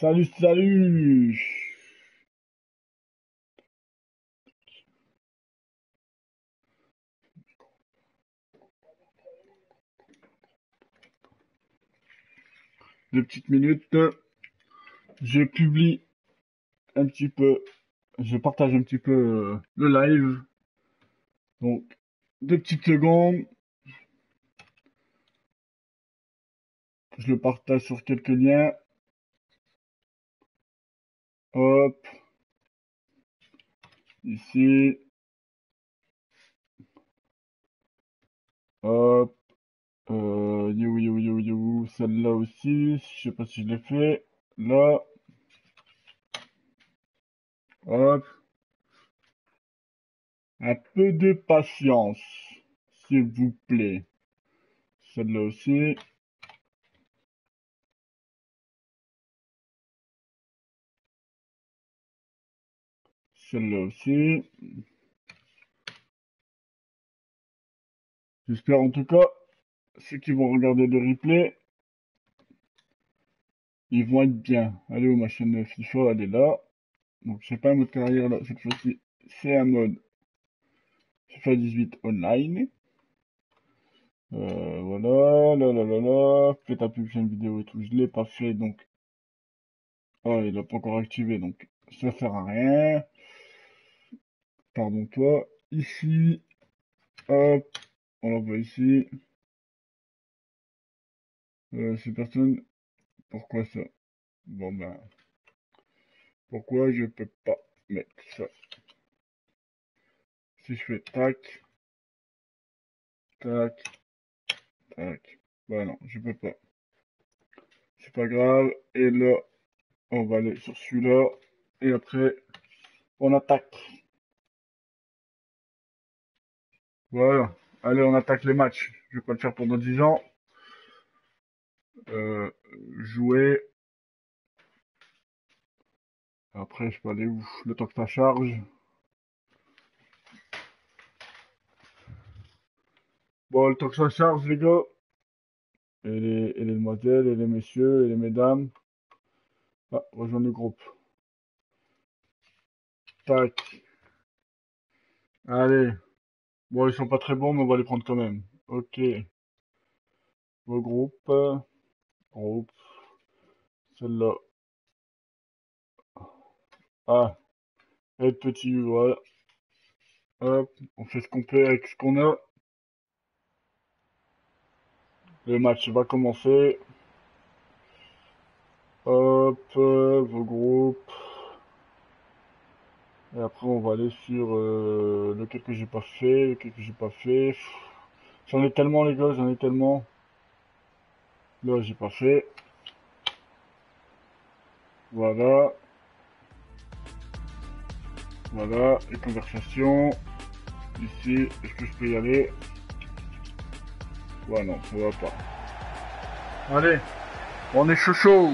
Salut, salut. Deux petites minutes. Je publie un petit peu, je partage un petit peu le live. Donc, deux petites secondes. Je le partage sur quelques liens. Hop. Ici. Hop. You. Celle-là aussi. Je sais pas si je l'ai fait. Là. Hop. Un peu de patience, s'il vous plaît. Celle-là aussi. Celle-là aussi. J'espère en tout cas, ceux qui vont regarder le replay, ils vont être bien. Allez, ma chaîne FIFA, elle est là. Donc, c'est pas un mode carrière là, cette fois-ci, c'est un mode FIFA 18 online. Voilà, là. Faites un pub, chaîne vidéo et tout, je l'ai pas fait donc. Oh, il l'a pas encore activé donc ça sert à rien. Pardon toi, ici, hop, on l'envoie ici. Ces personnes, pourquoi ça? Bon ben, pourquoi je peux pas mettre ça? Si je fais tac, tac, tac, bah non, je peux pas. C'est pas grave, et là, on va aller sur celui-là, et après, on attaque. Voilà, allez, on attaque les matchs. Je vais pas le faire pendant 10 ans. Jouer. Après, je peux aller où? Le temps que ça charge. Bon, le temps que ça charge, les gars. Et les demoiselles, et les messieurs, et les mesdames. Ah, rejoindre le groupe. Tac. Allez. Bon, ils sont pas très bons, mais on va les prendre quand même. Ok. Vos groupes. Groupe. Celle-là. Ah. Et petit, voilà. Hop. On fait ce qu'on peut avec ce qu'on a. Le match va commencer. Hop. Vos groupes. Et après on va aller sur lequel que j'ai pas fait, J'en ai tellement les gars, Là j'ai pas fait. Voilà. Voilà, les conversations. Ici, est-ce que je peux y aller? Ouais non, ça va pas. Allez, on est chaud.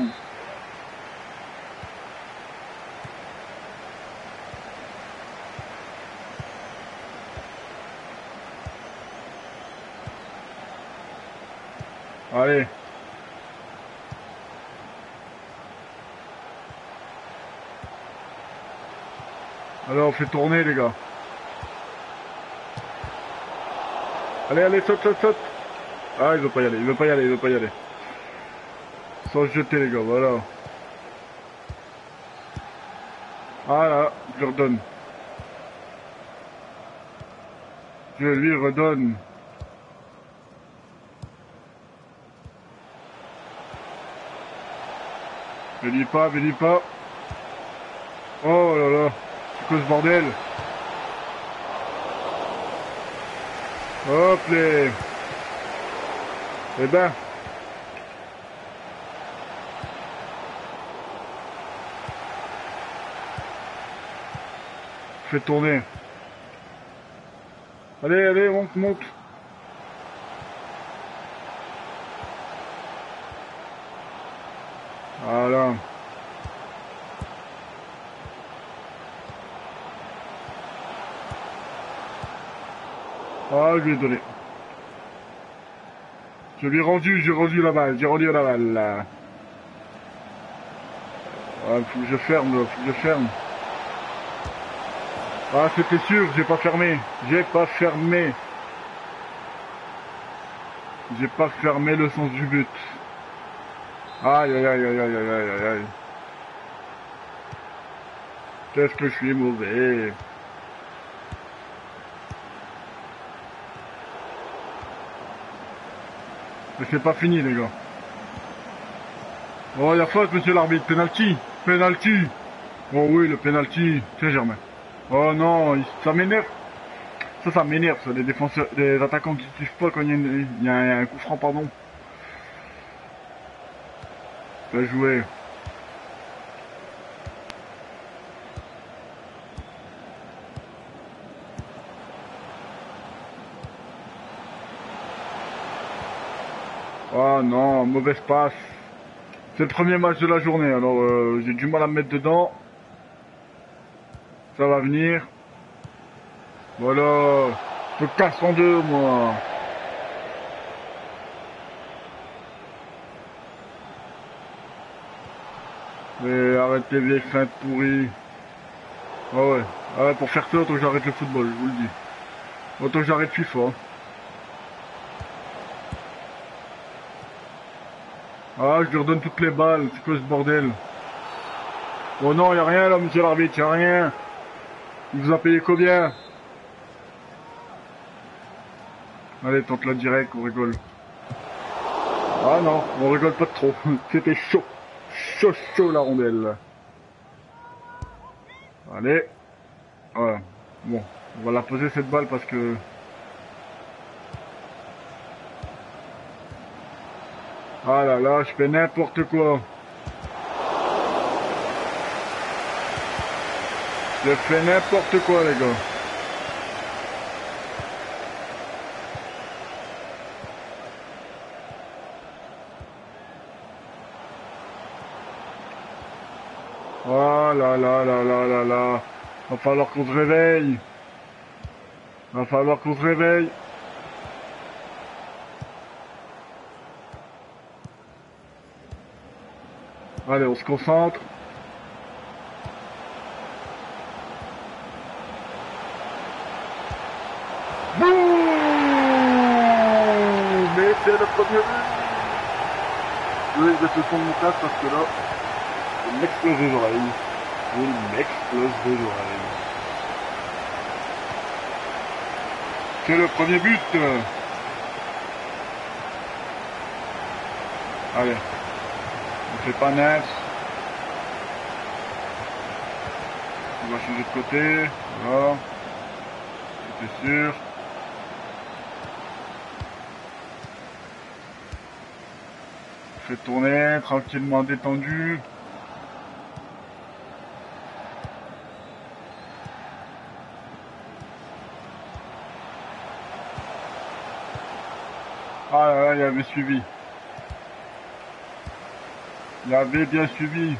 Allez. Alors on fait tourner les gars. Allez, allez, saute. Ah, il veut pas y aller. Sans se jeter les gars, voilà. Ah là, je redonne. Je lui redonne. Bélis pas. Oh là là, c'est quoi ce bordel? Hop les. Eh ben. Fais tourner. Allez, monte. Voilà. Ah, je lui ai donné. Je lui ai rendu, la balle, là. Ah, faut que je ferme, là, Ah, c'était sûr, j'ai pas fermé, J'ai pas fermé le sens du but. Aïe, aïe, aïe, aïe, aïe, aïe, aïe, aïe. Qu'est-ce que je suis mauvais. Mais c'est pas fini, les gars. Oh, il y a faute, monsieur l'arbitre. Penalty. Penalty. Oh oui, le penalty. Tiens, Germain. Oh non, ça m'énerve. Ça m'énerve, ça, les défenseurs, les attaquants qui suivent pas quand il y a un coup franc, pardon. Bien joué. Oh non, mauvaise passe. C'est le premier match de la journée, alors j'ai du mal à me mettre dedans. Ça va venir. Voilà, je casse en deux, moi. Mais arrête les vieilles feintes pourries. Ah ouais, pour faire ça, autant que j'arrête le football, je vous le dis. Autant que j'arrête FIFA. Hein. Ah, je lui redonne toutes les balles, c'est quoi ce bordel? Oh non, il n'y a rien là, monsieur l'arbitre, il n'y a rien. Il vous a payé combien? Allez, tente la direct, on rigole. Ah non, on rigole pas trop. C'était chaud. Chaud, chaud la rondelle. Allez. Voilà. Bon, on va la poser cette balle parce que... Ah là là, je fais n'importe quoi. Je fais n'importe quoi, les gars. Oh là là là là là là. Va falloir qu'on se réveille. Allez, on se concentre. Boum. Mais c'est le premier but. Je vais se fondre mon place parce que là... Il m'explose les oreilles. C'est le premier but. Allez. On fait pas neuf. On va changer de côté. Voilà. C'était sûr. On fait tourner tranquillement détendu. Ah là là, il avait suivi. Il avait bien suivi.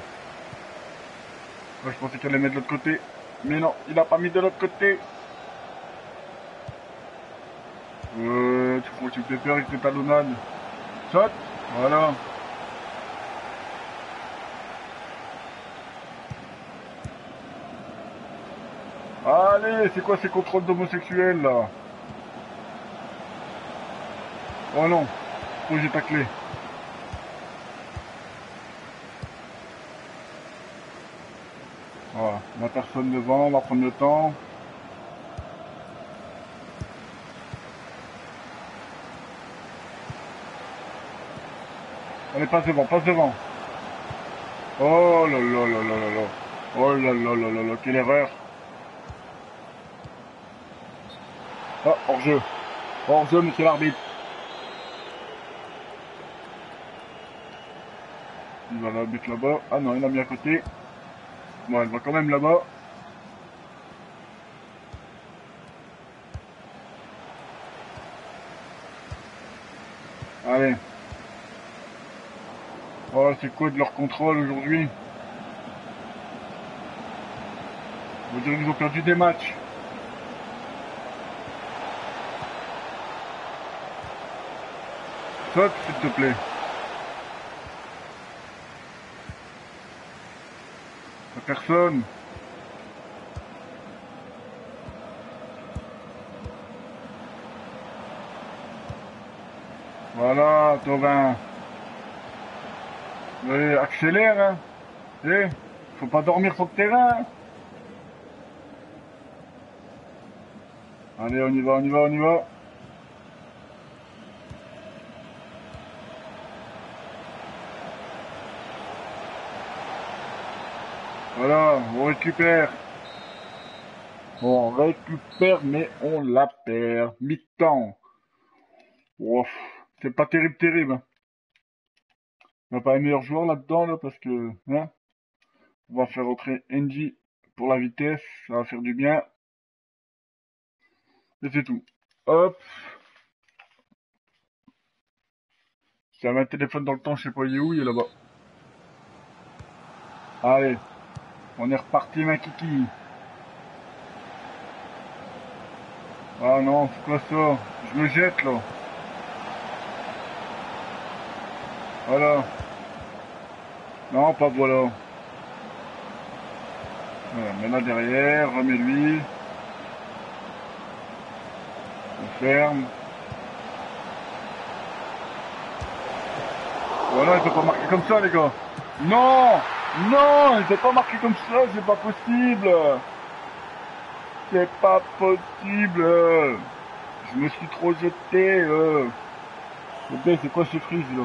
Moi, je pensais qu'il allait mettre de l'autre côté. Mais non, il n'a pas mis de l'autre côté. Tu crois que tu fais peur avec tes talonnades. Saute. Voilà. Allez, c'est quoi ces contrôles d'homosexuels là? Oh non, oh j'ai taclé. Voilà, la personne devant, on va prendre le temps. Allez, passe devant, Oh là là là là là là. Oh là là là là là, quelle erreur. Oh, hors-jeu. Hors-jeu, monsieur l'arbitre. Il va la mettre là-bas. Ah non, il a mis à côté. Bon, elle va quand même là-bas. Allez. Oh, c'est quoi de leur contrôle aujourd'hui? On dirait qu'ils ont perdu des matchs. Saute, s'il te plaît. Personne. Voilà, Thauvin. Allez, accélère, hein. Eh, faut pas dormir sur le terrain. Hein. Allez, on y va, on y va, on y va. Voilà, on récupère. On récupère, mais on la perd. Mi-temps. C'est pas terrible, terrible. On n'a pas les meilleurs joueurs là-dedans, là, parce que... Hein, on va faire rentrer N'Dji pour la vitesse. Ça va faire du bien. Et c'est tout. Hop. J'avais un téléphone dans le temps, je sais pas où, il est là-bas. Allez. On est reparti, ma kiki. Ah non, c'est quoi ça? Je me jette, là. Voilà. Non, pas voilà. Voilà, mets-la derrière, remets-lui. On ferme. Voilà, il peut pas marquer comme ça, les gars. Non! Non, il s'est pas marqué comme ça, c'est pas possible. C'est pas possible. Je me suis trop jeté. C'est quoi ce frise là?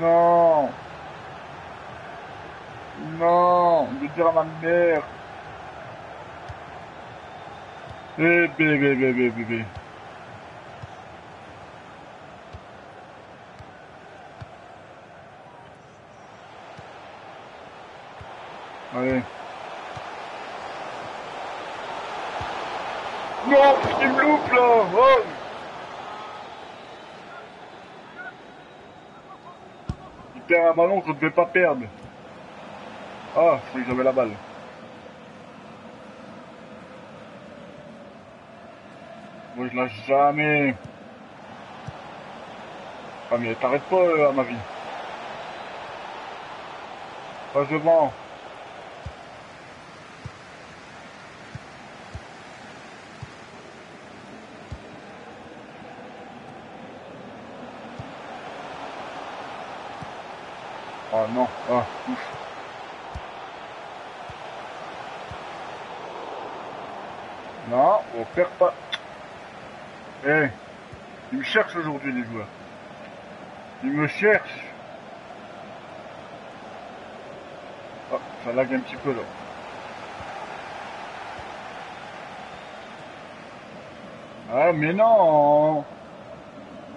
Non. Non, je vais dire à ma mère. Eh bébé. Allez. Non, parce qu'il me loupe là. Oh. Il perd un ballon que je ne devais pas perdre. Ah, je croyais que j'avais la balle. Moi je lâche jamais. Ah mais t'arrêtes pas à ma vie. Passe devant. Ah non, ah, ouf. Non, on perd pas. Eh, ils me cherchent aujourd'hui les joueurs. Ils me cherchent. Ah, ça lag un petit peu là. Ah mais non.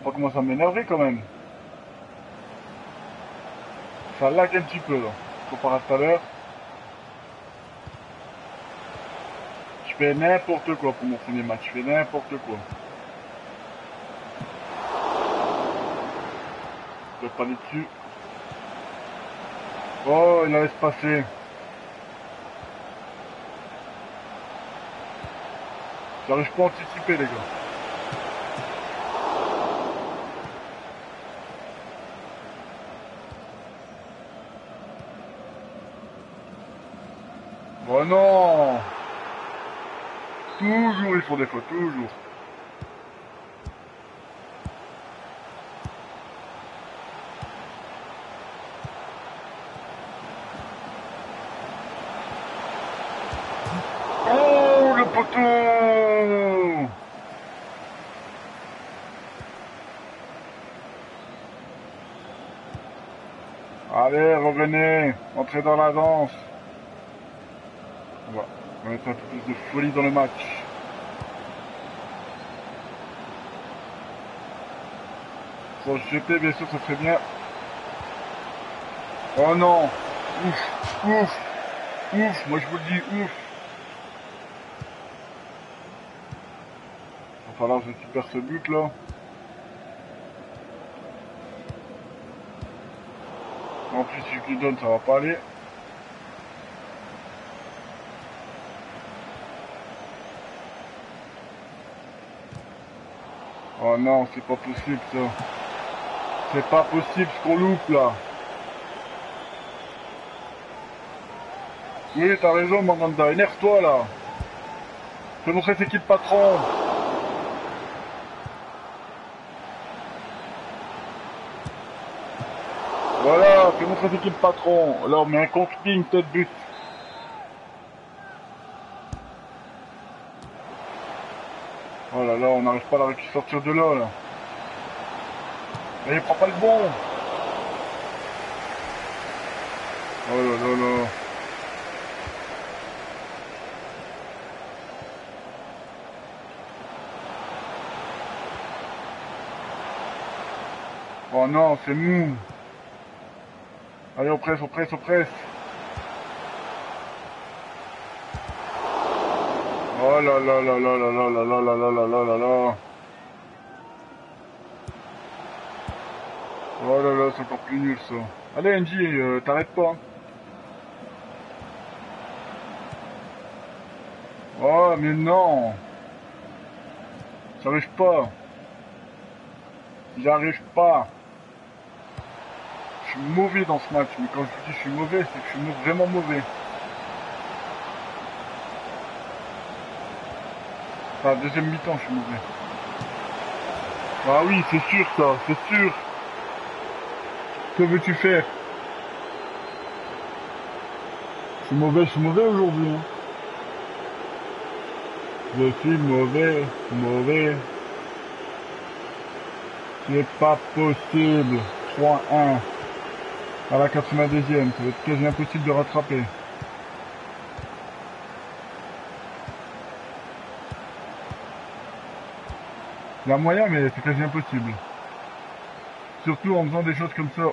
Faut pas commencer à m'énerver quand même. Ça lag un petit peu là, comparé à tout à l'heure. Je fais n'importe quoi pour mon premier match, je fais n'importe quoi. Je peux pas aller dessus. Oh, il la laisse passer. J'arrive pas à anticiper les gars. Oh non! Toujours ils font des fautes, toujours. Oh le poteau! Allez, revenez, entrez dans la danse. On va mettre un peu plus de folie dans le match. Sans jeter, bien sûr, ça serait bien. Oh non. Ouf. Moi, je vous le dis, ouf. Il va falloir que je récupère ce but, là. En plus, si je lui donne, ça va pas aller. Oh non, c'est pas possible ça. C'est pas possible ce qu'on loupe là. Oui, t'as raison, Mandanda. Énerve-toi là. Je vais montrer c'est qui le patron. Voilà, je vais montrer c'est qui le patron. Là, on met un contre-ping, tête but. Oh là là, on n'arrive pas à sortir de là, là. Mais il prend pas le bon. Oh là là là. Oh non, c'est mou. Allez, on presse, on presse, on presse. Oh là là là là là là là là là là là là là. Oh là là, c'est encore plus nul ça. Allez NJ, t'arrêtes pas. Oh mais non. J'arrive pas. J'arrive pas. Je suis mauvais dans ce match, mais quand je dis je suis mauvais, c'est que je suis vraiment mauvais. Enfin, deuxième mi-temps, je suis mauvais. Ah oui, c'est sûr ça, c'est sûr. Que veux-tu faire? Je suis mauvais aujourd'hui. Hein. Je suis mauvais, mauvais. C'est pas possible. 3-1. À la 82e, ça va être quasi impossible de rattraper. Il y a moyen, mais c'est quasi impossible. Surtout en faisant des choses comme ça.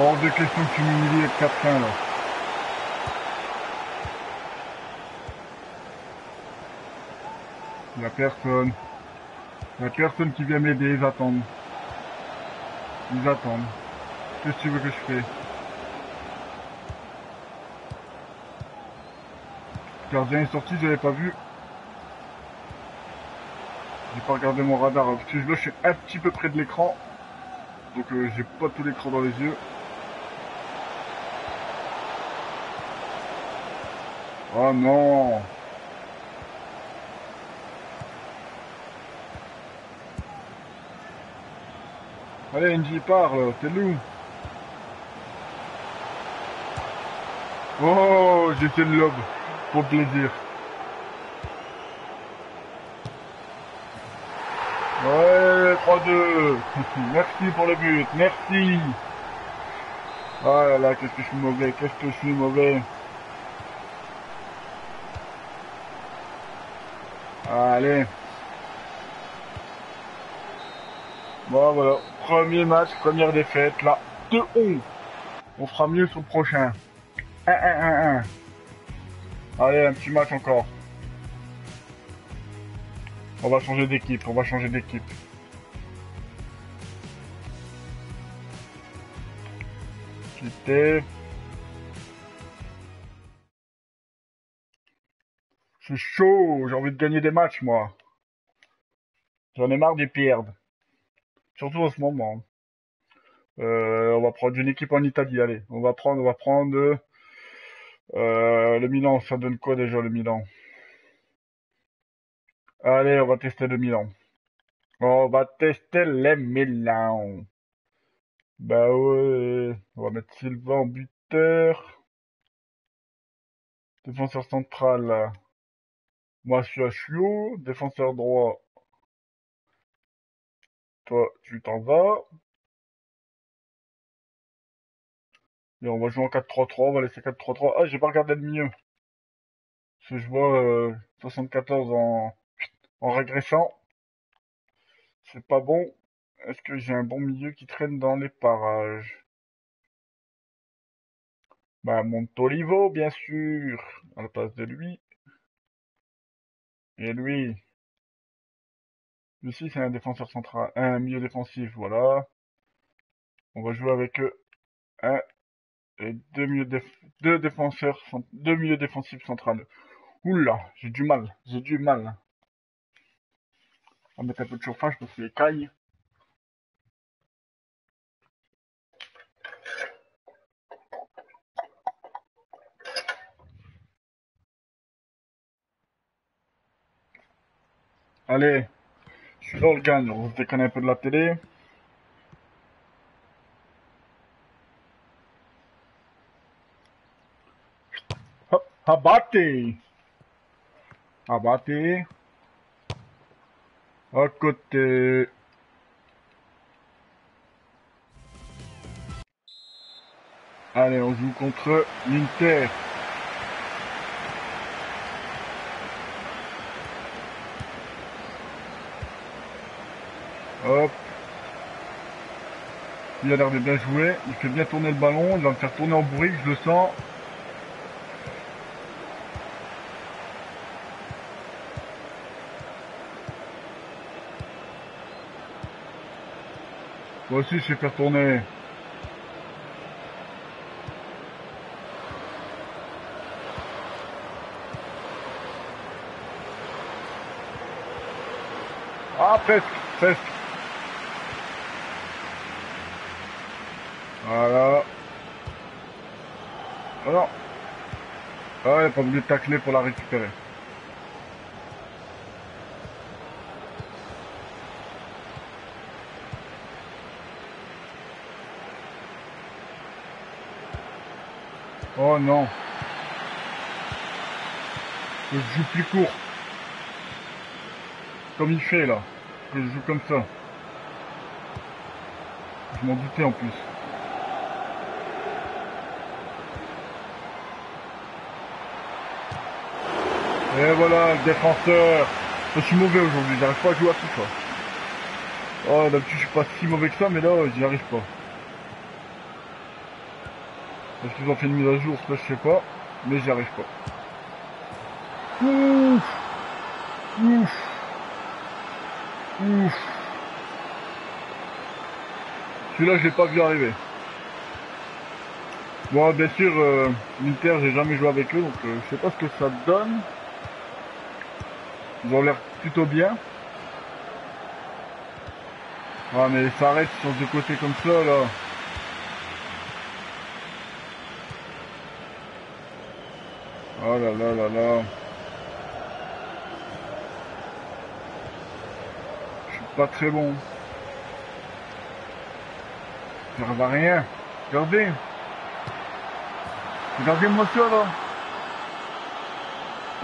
Hors de question que tu m'humilies avec 4-1 là. Il n'y a personne. Il n'y a personne qui vient m'aider, ils attendent. Ils attendent. Qu'est-ce que tu veux que je fasse? Le gardien est sorti, j'avais pas vu. J'ai pas regardé mon radar. Parce que là, je suis un petit peu près de l'écran. Donc j'ai pas tout l'écran dans les yeux. Oh non! Allez, NJ parle, t'es loup. Oh, j'ai fait le lob. Pour plaisir. Ouais, 3-2. Merci pour le but. Merci. Oh là là, qu'est-ce que je suis mauvais. Qu'est-ce que je suis mauvais. Allez. Bon, voilà. Premier match, première défaite. Là, 2-1. On fera mieux sur le prochain. 1-1-1-1. Allez, un petit match encore. On va changer d'équipe, on va changer d'équipe. Quitter. Je suis chaud, j'ai envie de gagner des matchs, moi. J'en ai marre des pierres. Surtout en ce moment. On va prendre une équipe en Italie, allez. On va prendre... le Milan, ça donne quoi déjà le Milan? Allez, on va tester le Milan. On va tester les Milan. Bah ouais. On va mettre Silva en buteur. Défenseur central. Moi, je suis à Chiot. Défenseur droit. Toi, tu t'en vas. Et on va jouer en 4-3-3, on va laisser 4-3-3. Ah, j'ai pas regardé le milieu. Parce que je vois 74 en régressant. C'est pas bon. Est-ce que j'ai un bon milieu qui traîne dans les parages? Bah, Montolivo, bien sûr. À la place de lui. Et lui. Lui aussi, c'est un défenseur central. Un milieu défensif, voilà. On va jouer avec eux. Un et deux milieux défensifs centrales. Oula, j'ai du mal. On va mettre un peu de chauffage parce qu'il écaille. Allez, je suis dans le gang, on se déconne un peu de la télé. Hop, abattez. À côté. Allez, on joue contre l'Inter. Hop. Il a l'air de bien jouer. Il fait bien tourner le ballon. Il va me faire tourner en bourrique, je le sens. Moi aussi, je vais faire tourner. Ah, presque. Voilà. Oh non. Ah, il n'a pas voulu tacler pour la récupérer. Oh non. Je joue plus court. Comme il fait là. Que je joue comme ça. Je m'en doutais en plus. Et voilà, le défenseur. Je suis mauvais aujourd'hui, j'arrive pas à jouer à FIFA. Oh, d'habitude, je suis pas si mauvais que ça, mais là, j'y arrive pas. Est-ce qu'ils ont fait une mise à jour? Ça, je sais pas, mais j'y arrive pas. Ouf. Celui-là, je l'ai pas vu arriver. Bon, bien sûr, l'Inter, j'ai jamais joué avec eux, donc je sais pas ce que ça donne. Ils ont l'air plutôt bien. Ah mais ça arrête sur deux côtés comme ça là. Oh là là là là. Je suis pas très bon. Ça ne va rien. Regardez. Regardez-moi ça là.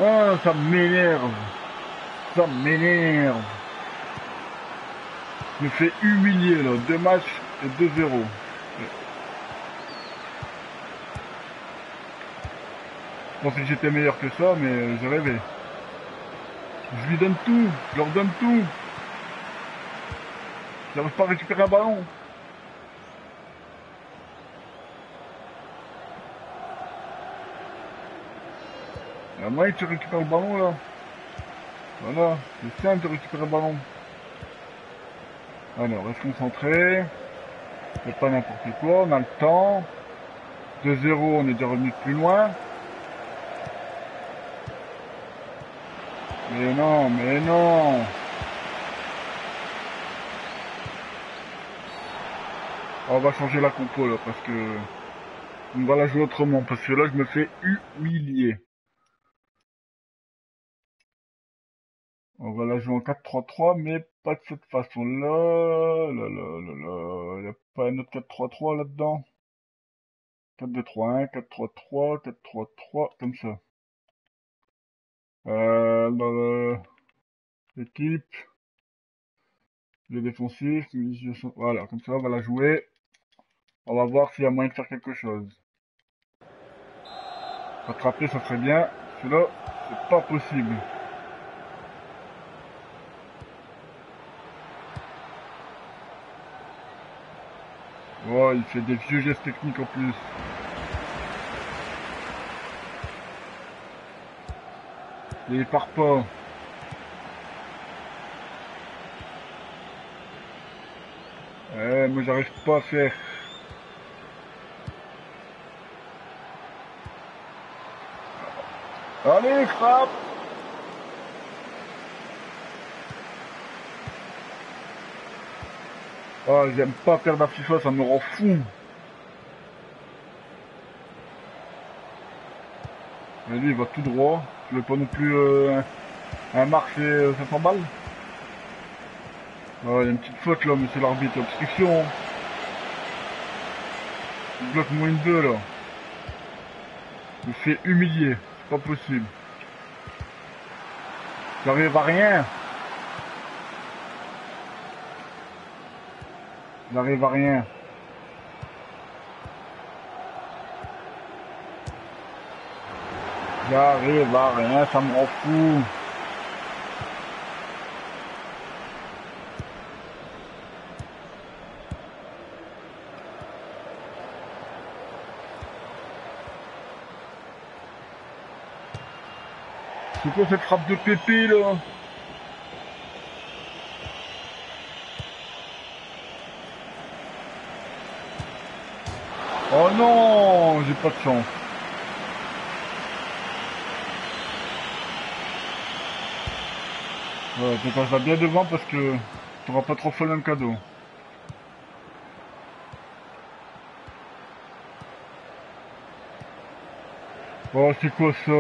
Oh, ça m'énerve. Ça m'énerve. Je me fais humilier là, 2 matchs et 2-0. Je pensais que j'étais meilleur que ça, mais j'ai rêvé. Je lui donne tout, je leur donne tout. J'arrive pas à récupérer un ballon. Il y a moyen de récupérer le ballon là. Voilà, c'est simple de récupérer le ballon. Allez, on reste concentré. C'est pas n'importe quoi, on a le temps. 2-0, on est déjà revenu plus loin. Mais non, On va changer la compo là, parce que... on va la jouer autrement, parce que là je me fais humilier. On va la jouer en 4-3-3, mais pas de cette façon-là. Il n'y a pas un autre 4-3-3 là-dedans. 4-2-3-1, 4-3-3, 4-3-3, comme ça. L'équipe. Le défensif. Voilà, comme ça, on va la jouer. On va voir s'il y a moyen de faire quelque chose. Rattraper, ça serait bien. Celui-là, c'est pas possible. Oh, il fait des vieux gestes techniques en plus. Et il part pas. Moi j'arrive pas à faire. Allez, frappe! Oh, j'aime pas perdre à FIFA, ça me rend fou! Mais lui, il va tout droit. Je ne veux pas non plus un marché 500 balles. Il y a une petite faute là, mais c'est l'arbitre. Obstruction. Il bloque moins de 2 là. Il s'est humilié. C'est pas possible. J'arrive à rien. J'arrive à rien. J'arrive à rien, ça me rend fou. C'est quoi cette frappe de pépé là? Oh non, j'ai pas de chance. Ouais, tu passes là bien devant parce que tu n'auras pas trop fait le même cadeau. Oh, c'est quoi ça?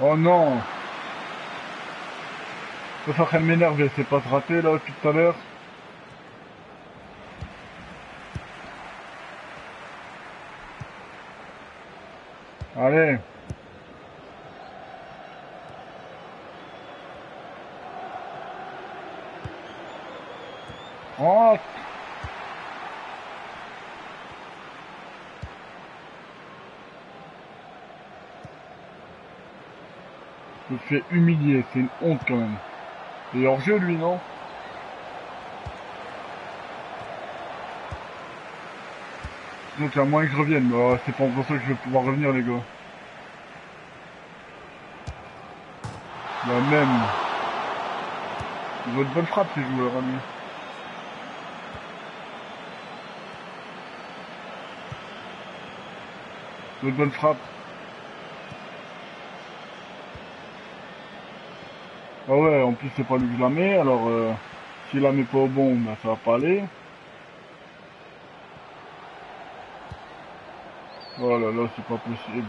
Oh non! Ça fait en train de m'énerver, c'est pas se rater là depuis tout à l'heure. Allez. Oh. Je me fais humilier, c'est une honte quand même. Il est hors jeu lui, non? Donc il y a moyen que je revienne, mais c'est pas pour ça que je vais pouvoir revenir les gars. La même. Il vaut une bonne frappe ces joueurs, ami. Il vaut une bonne frappe. Ah ouais, en plus c'est pas lui que je la mets, alors s'il la met pas au bon, ben, ça va pas aller. Oh là là, c'est pas possible.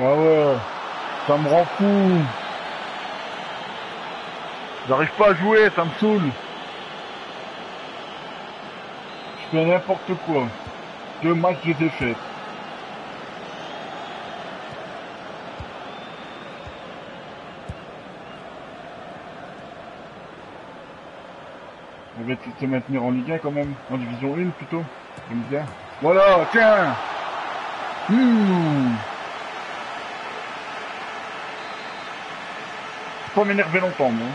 Ah ouais, ça me rend fou. J'arrive pas à jouer, ça me saoule. Je fais n'importe quoi. 2 matchs de défaite. On va se maintenir en Ligue 1 quand même, en Division 1 plutôt. J'aime bien. Voilà, tiens. Faut m'énerver longtemps, moi.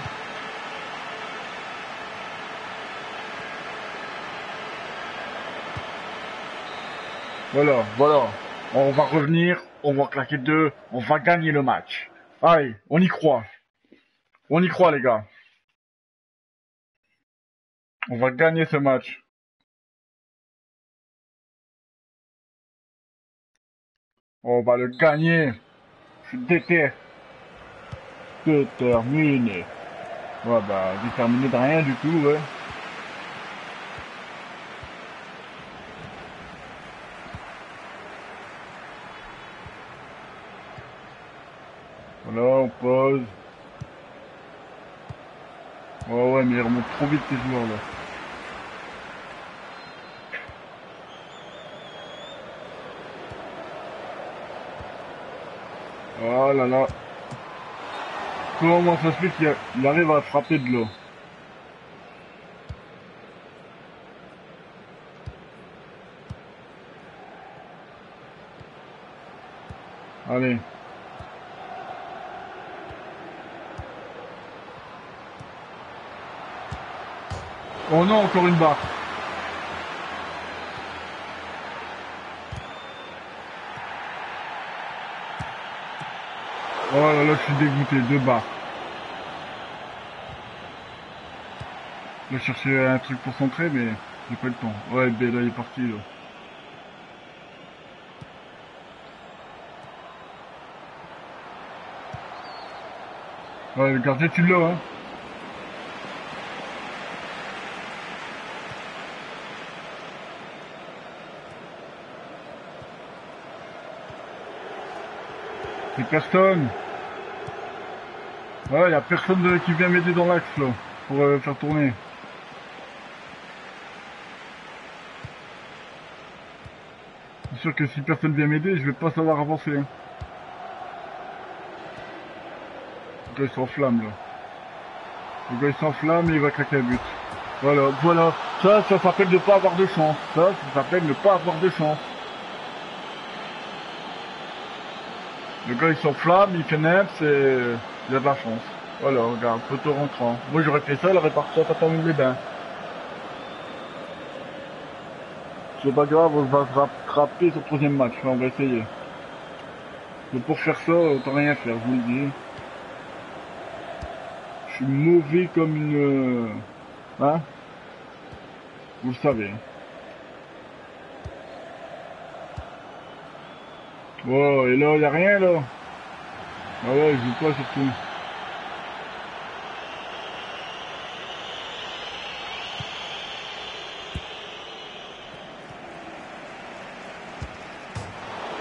Voilà, voilà. On va revenir, on va claquer 2, on va gagner le match. Allez, on y croit. On y croit, les gars. On va gagner ce match. On va le gagner. Je déteste. Déterminé. Ouais bah, déterminé de rien du tout, ouais. Voilà, on pose. Oh ouais, mais ils remontent trop vite ces joueurs là. Oh là là. Comment ça se fait qu'il arrive à frapper de l'eau? Allez. Oh non, encore une barre. Oh là là, je suis dégoûté, 2 barres. Je vais chercher un truc pour centrer, mais j'ai pas le temps. Ouais, ben là il est parti là. Ouais, le gardien tu l'as, hein. C'est personne. Ouais, il n'y a personne qui vient m'aider dans l'axe là, pour faire tourner. C'est sûr que si personne vient m'aider, je vais pas savoir avancer. Hein. Le gars il s'enflamme là. Le gars il s'enflamme et il va craquer un but. Voilà, voilà. Ça s'appelle ne pas avoir de chance. Ça s'appelle ne pas avoir de chance. Le gars il s'enflamme, il fait neps et il a de la chance. Voilà, regarde, poteau rentrant. Moi j'aurais fait ça, il aurait parti à Tatamine les bains. C'est pas grave, on va se rattraper sur le troisième match, enfin, on va essayer. Mais pour faire ça, autant rien faire, je vous le dis. Je suis mauvais comme une... Hein? Vous le savez. Oh, et là, il n'y a rien, là. Ah ouais, je joue pas, surtout.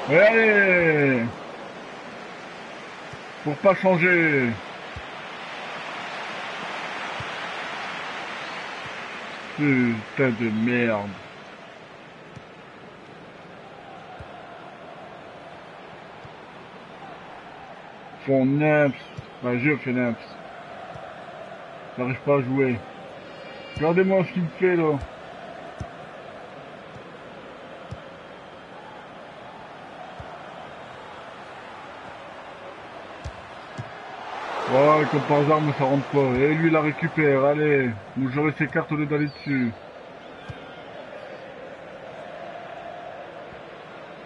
Allez! Pour pas changer. Putain de merde. Font neps. Enfin, je fais neps. J'arrive pas à jouer. Regardez-moi ce qu'il me fait là. Oh, comme par hasard, mais ça rentre pas. Et lui, il la récupère. Allez, nous jouerons ses cartes au lieu d'aller dessus.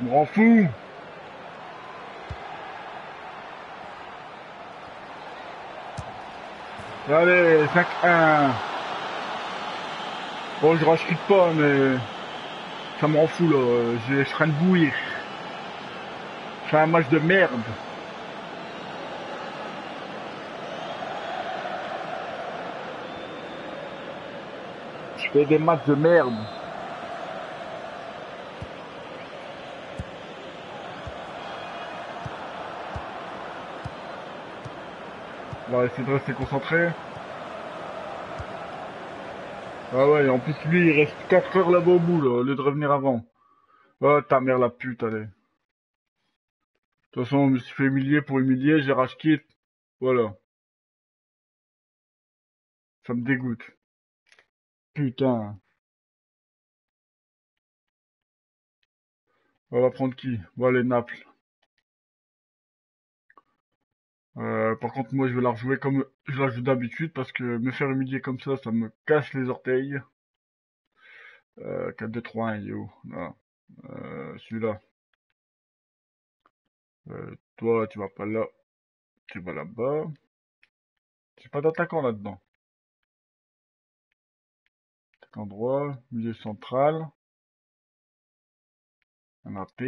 Je m'en fous. Allez, 5-1. Bon, je rachète pas, mais ça me rend fou là. Je serai de bouillir. C'est un match de merde. Je fais des matchs de merde. On va essayer de rester concentré. Ah ouais, en plus lui il reste 4 heures là-bas au bout, là, au lieu de revenir avant. Oh ta mère la pute, allez. De toute façon, je me suis fait humilier pour humilier, j'ai rage quitte. Voilà. Ça me dégoûte. Putain. On va prendre qui? Bon, allez, Naples. Par contre, moi, je vais la rejouer comme je la joue d'habitude, parce que me faire humilier comme ça, ça me casse les orteils. 4, 2, 3, 1, il est où? Là. Celui-là. Toi, tu vas pas là. Tu vas là-bas. J'ai pas d'attaquant là-dedans. Endroit, milieu central, un AP.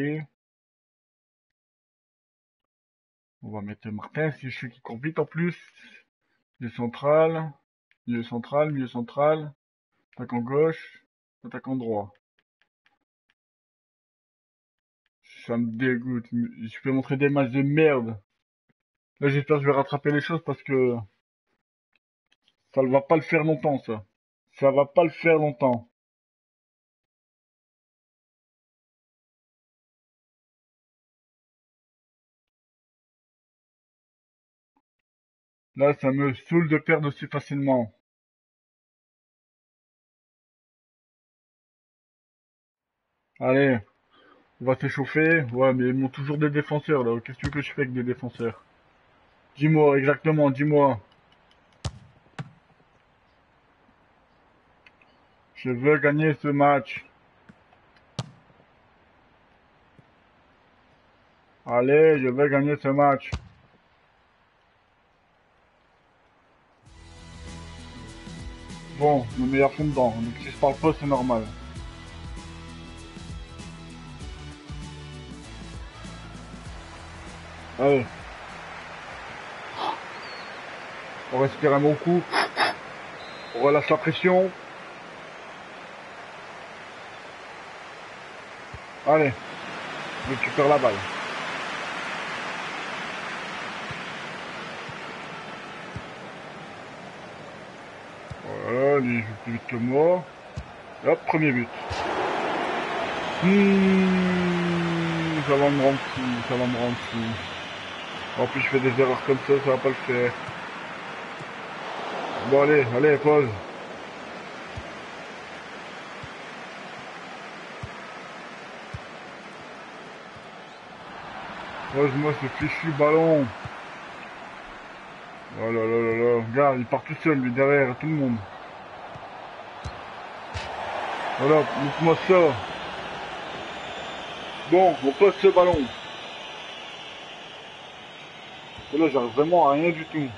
On va mettre Martin, si je sais qu'il compte vite en plus. Milieu central, milieu central, milieu central, attaquant gauche, attaquant droit. Ça me dégoûte, je peux montrer des matchs de merde. Là j'espère que je vais rattraper les choses parce que ça ne va pas le faire longtemps ça. Ça va pas le faire longtemps. Là, ça me saoule de perdre aussi facilement. Allez, on va s'échauffer. Ouais, mais ils m'ont toujours des défenseurs, là. Qu'est-ce que tu veux que je fais avec des défenseurs? Dis-moi, exactement, dis-moi. Je veux gagner ce match. Allez, je veux gagner ce match. bon, le meilleur fond dedans, donc si je parle pas c'est normal. Allez. On respire un bon coup. On relâche la pression. Allez, on récupère la balle. Voilà, il joue plus vite que moi. Et hop, premier but. Ça va me rendre fou, ça va me rendre fou. En plus, je fais des erreurs comme ça, ça va pas le faire. Bon, allez, allez, pause. Pose-moi ce fichu ballon. Oh là là là là, regarde, il part tout seul, lui, derrière, tout le monde. Voilà, montre-moi ça. Bon, on pose ce ballon. Et là, j'arrive vraiment à rien du tout.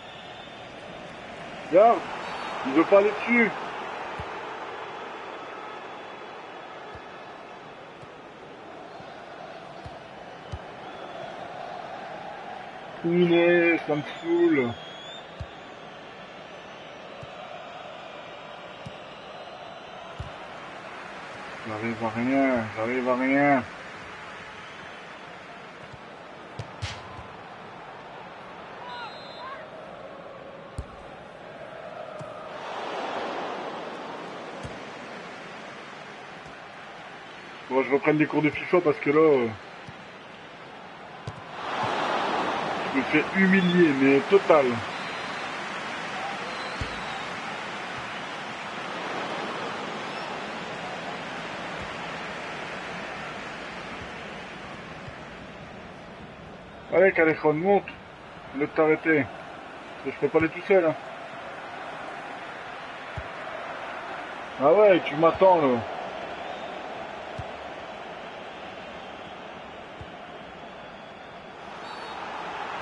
Regarde, il veut pas aller dessus. Il est, ça me foule. J'arrive à rien, j'arrive à rien. Bon, je reprenne des cours de FIFA parce que là, je me fais humilier, mais total. Allez, Caléron, monte. Ne t'arrêter. Je peux pas aller tout seul. Hein. Ah ouais, tu m'attends là.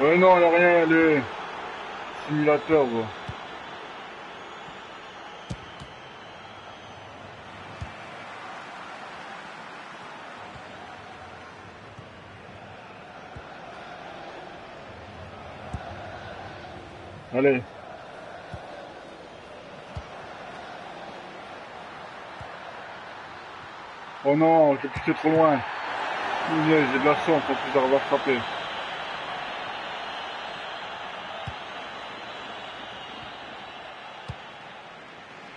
Ouais non, elle a rien, elle est simulateur. Quoi. Allez. Oh non, j'ai poussé trop loin. J'ai de la chance en plus d'avoir frappé.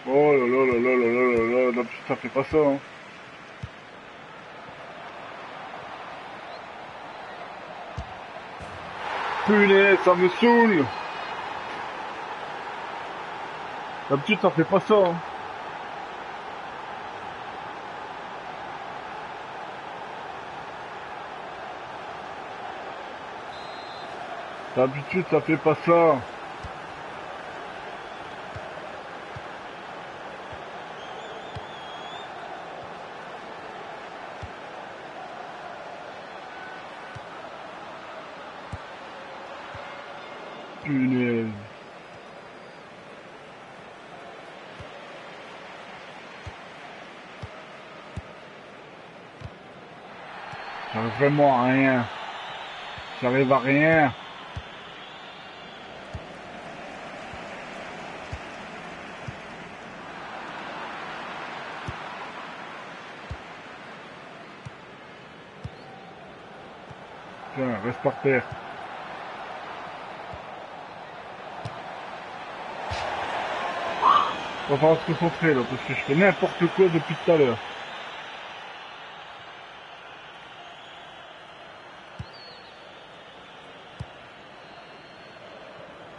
Oh là là là là là là là, ça fait pas ça hein. Punaise, ça me saoule. D'habitude ça fait pas ça hein. D'habitude ça fait pas ça. Punaise. J'arrive vraiment à rien. J'arrive à rien. Tiens, reste par terre. On va falloir se concentrer là, parce que je fais n'importe quoi depuis tout à l'heure.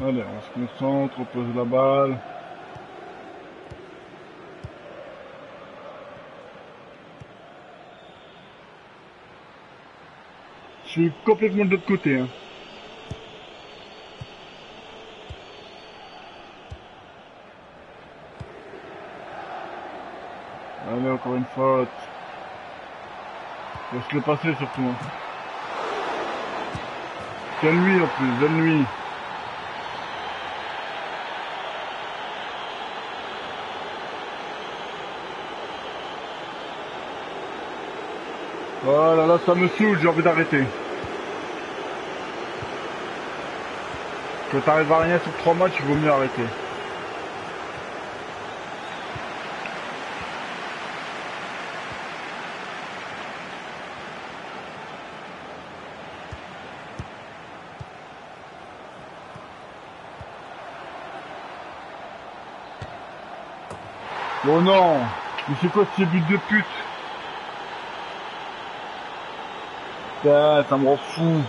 Allez, on se concentre, on pose la balle. Je suis complètement de l'autre côté, hein. Allez, encore une faute. Laisse le passer surtout. Hein. Donne-lui en plus, donne-lui. Oh là là, ça me saoule, j'ai envie d'arrêter. Que t'arrives à rien sur 3 matchs, il vaut mieux arrêter. Oh non, mais c'est quoi ce but de pute? Putain, ça me rend fou.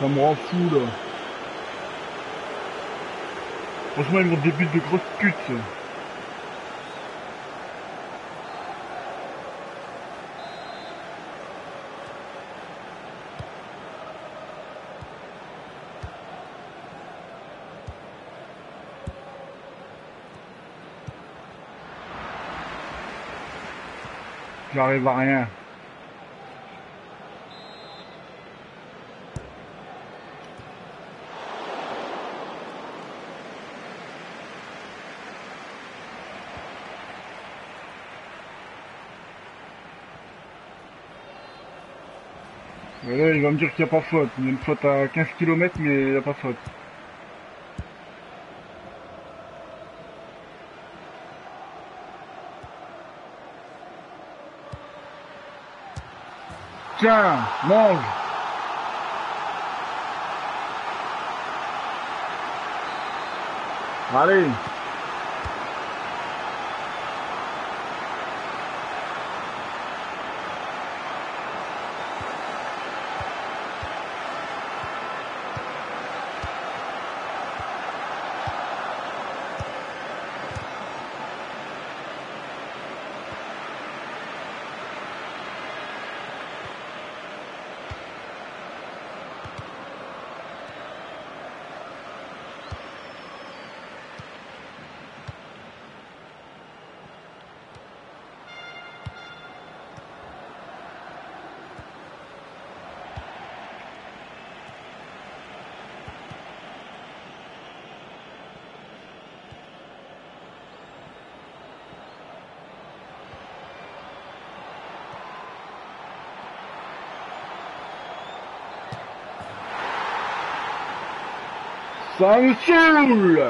Ça me rend fou là. Franchement, ils m'ont des buts de grosses putes. J'arrive à rien. Et là, il va me dire qu'il n'y a pas faute. Il y a une faute à 15 km, mais il n'y a pas faute. Tiens, mange. Allez. Ça me saoule.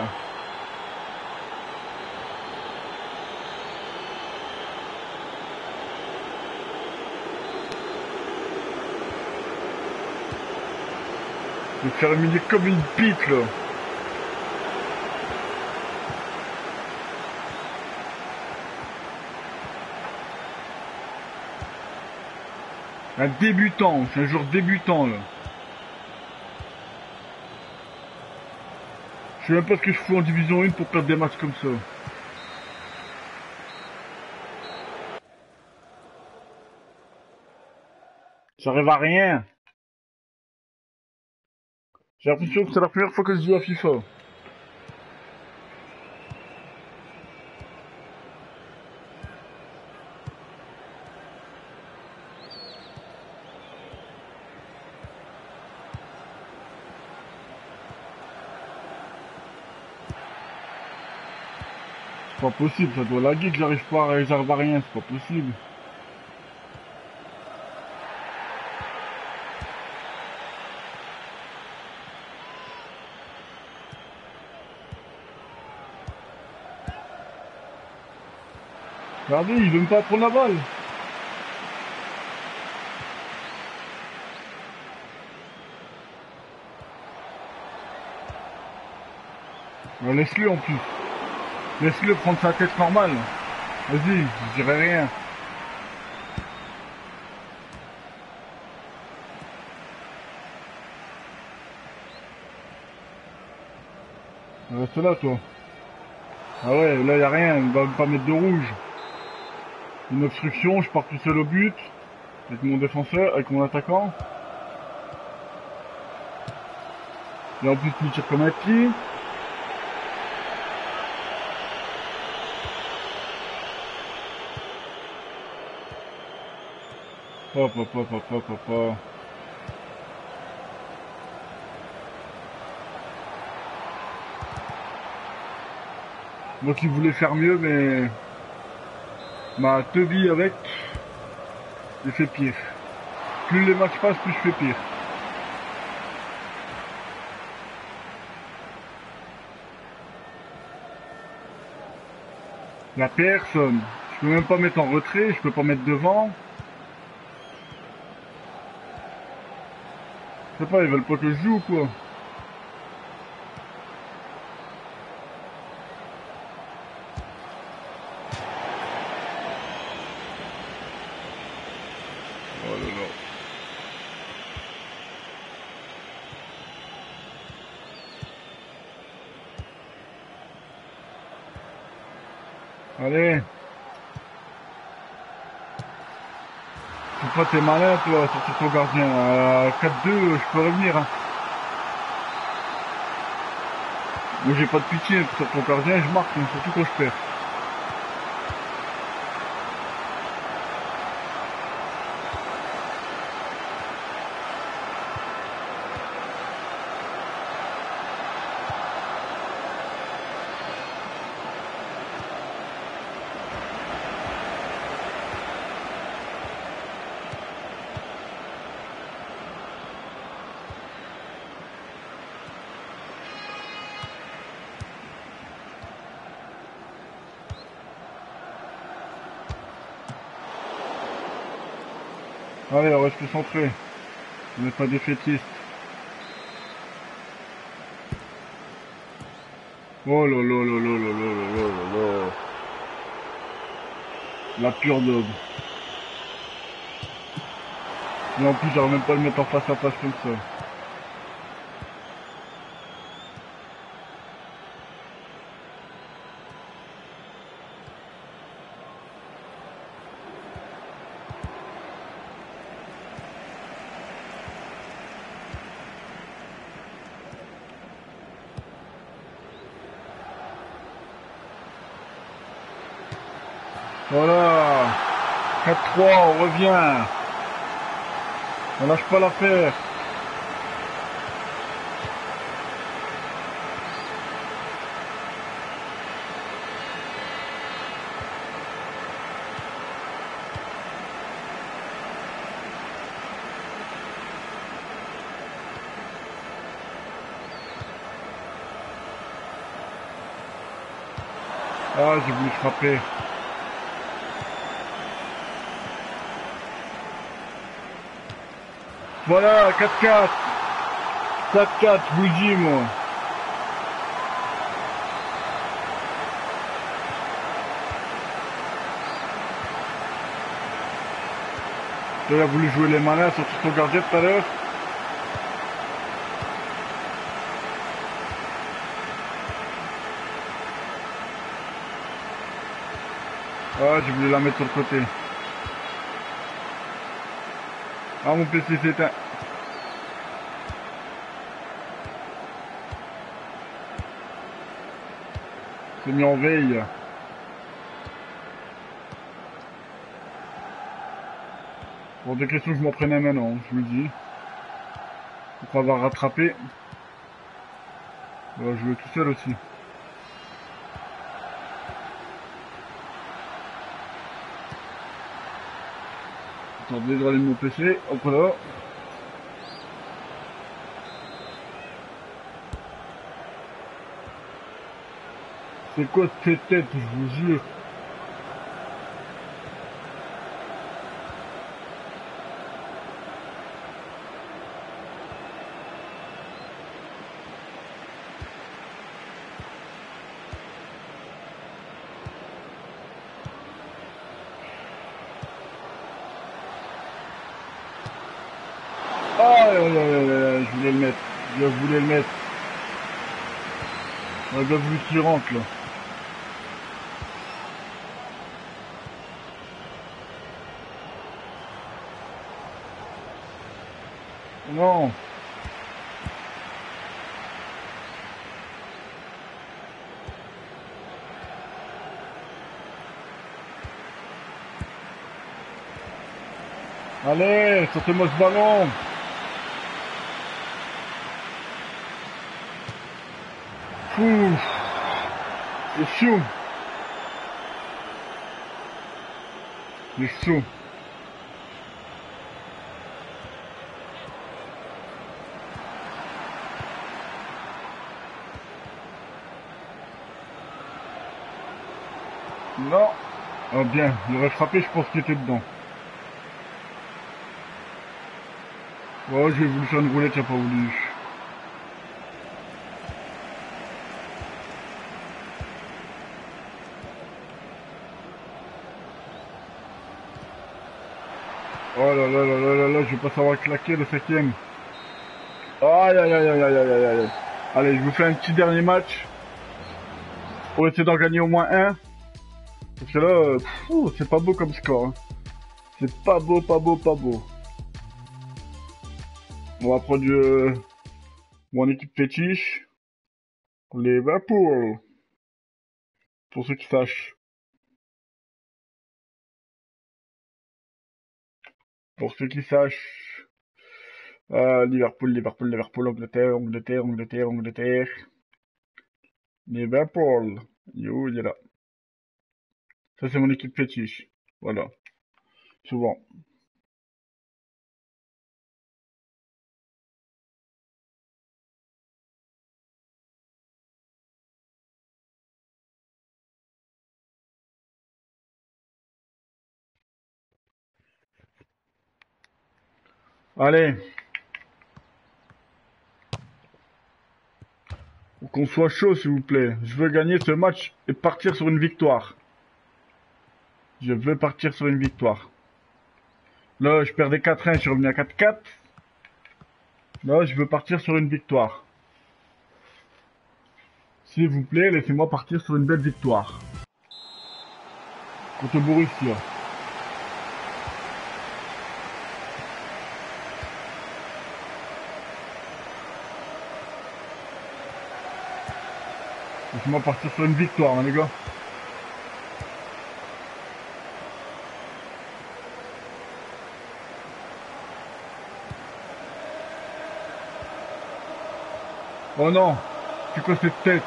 Je vais faire humilier comme une bite là. Un débutant, c'est un joueur débutant là. Je sais même pas ce que je fous en division 1 pour perdre des matchs comme ça. J'arrive à rien. J'ai l'impression que c'est la première fois que je joue à FIFA. C'est pas possible, ça doit laguer que j'arrive pas à réserver à rien, c'est pas possible. Regardez, il veut même pas prendre la balle. On laisse-le en plus. Laisse-le prendre sa tête normale. Vas-y, je dirais rien. Reste là, toi. Ah ouais, là, il n'y a rien. Il va pas mettre de rouge. Une obstruction, je pars tout seul au but. Avec mon défenseur, avec mon attaquant. Et en plus, il tire comme un petit. Hop, hop, hop, hop, hop, hop, hop. Moi qui voulais faire mieux, mais ma teubille avec, j'ai fait pire. Plus les matchs passent, plus je fais pire. La personne, je peux même pas mettre en retrait, je peux pas mettre devant. Je sais pas, ils veulent pas que je joue ou quoi. Allez, pourquoi t'es malin toi, surtout ton gardien, 4-2, je peux revenir. Hein. Moi j'ai pas de pitié, sur ton gardien je marque, mais surtout quand je perds. Allez, on reste centré. On n'est pas défaitiste. Oh là là là là là là là là. La pure daube. Et en plus, j'arrive même pas à le mettre en face à face comme ça. Voilà, 4-3, on revient. On lâche pas l'affaire. Ah, j'ai voulu frapper. Voilà, 4-4. 4-4, je vous le dis, moi. Tu as voulu jouer les malins, surtout ton gardien tout à l'heure. Ah, j'ai voulu la mettre sur le côté. Ah, mon PC s'éteint. C'est mis en veille. Bon, des questions que je m'entraînais maintenant, je vous le dis. Pour avoir rattrapé. Je vais tout seul aussi. Attendez, je rallume mon PC, hop là. C'est quoi cette tête, je vous jure. Je voulais le mettre, je voulais le mettre. On a bien voulu qu'il rentre là. Non. Allez, sortez-moi ce ballon. Il est chaud. Non. Ah bien, il aurait frappé, je pense qu'il était dedans. Oh, j'ai voulu faire une roulette, il n'a pas voulu. Oh là là là là là là, je vais pas savoir claquer le cinquième. Aïe aïe aïe aïe aïe aïe aïe. Allez, je vous fais un petit dernier match. Pour essayer d'en gagner au moins un. Parce que là, c'est pas beau comme score. Hein. C'est pas beau. On va prendre mon équipe fétiche. Les Vapours. Pour ceux qui sachent. Liverpool, Angleterre. Liverpool. Yo, il est là. Ça, c'est mon équipe fétiche. Voilà. Souvent. Allez. Qu'on soit chaud, s'il vous plaît. Je veux gagner ce match et partir sur une victoire. Je veux partir sur une victoire. Là, je perdais 4-1, je suis revenu à 4-4. Là, je veux partir sur une victoire. S'il vous plaît, laissez-moi partir sur une belle victoire. Contre Borussia. Laissez-moi partir sur une victoire, hein, les gars. Oh non, c'est quoi cette tête?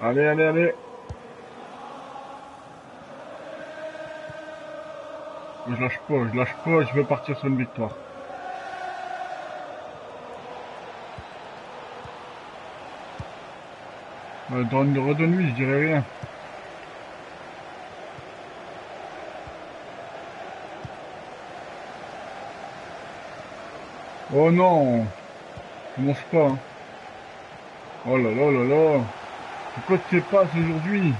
Allez, allez. Je lâche pas, je veux partir sur une victoire. Redonne-lui, je dirais rien. Oh non, commence pas. Hein. Oh là là là là. Pourquoi tu te passes aujourd'hui?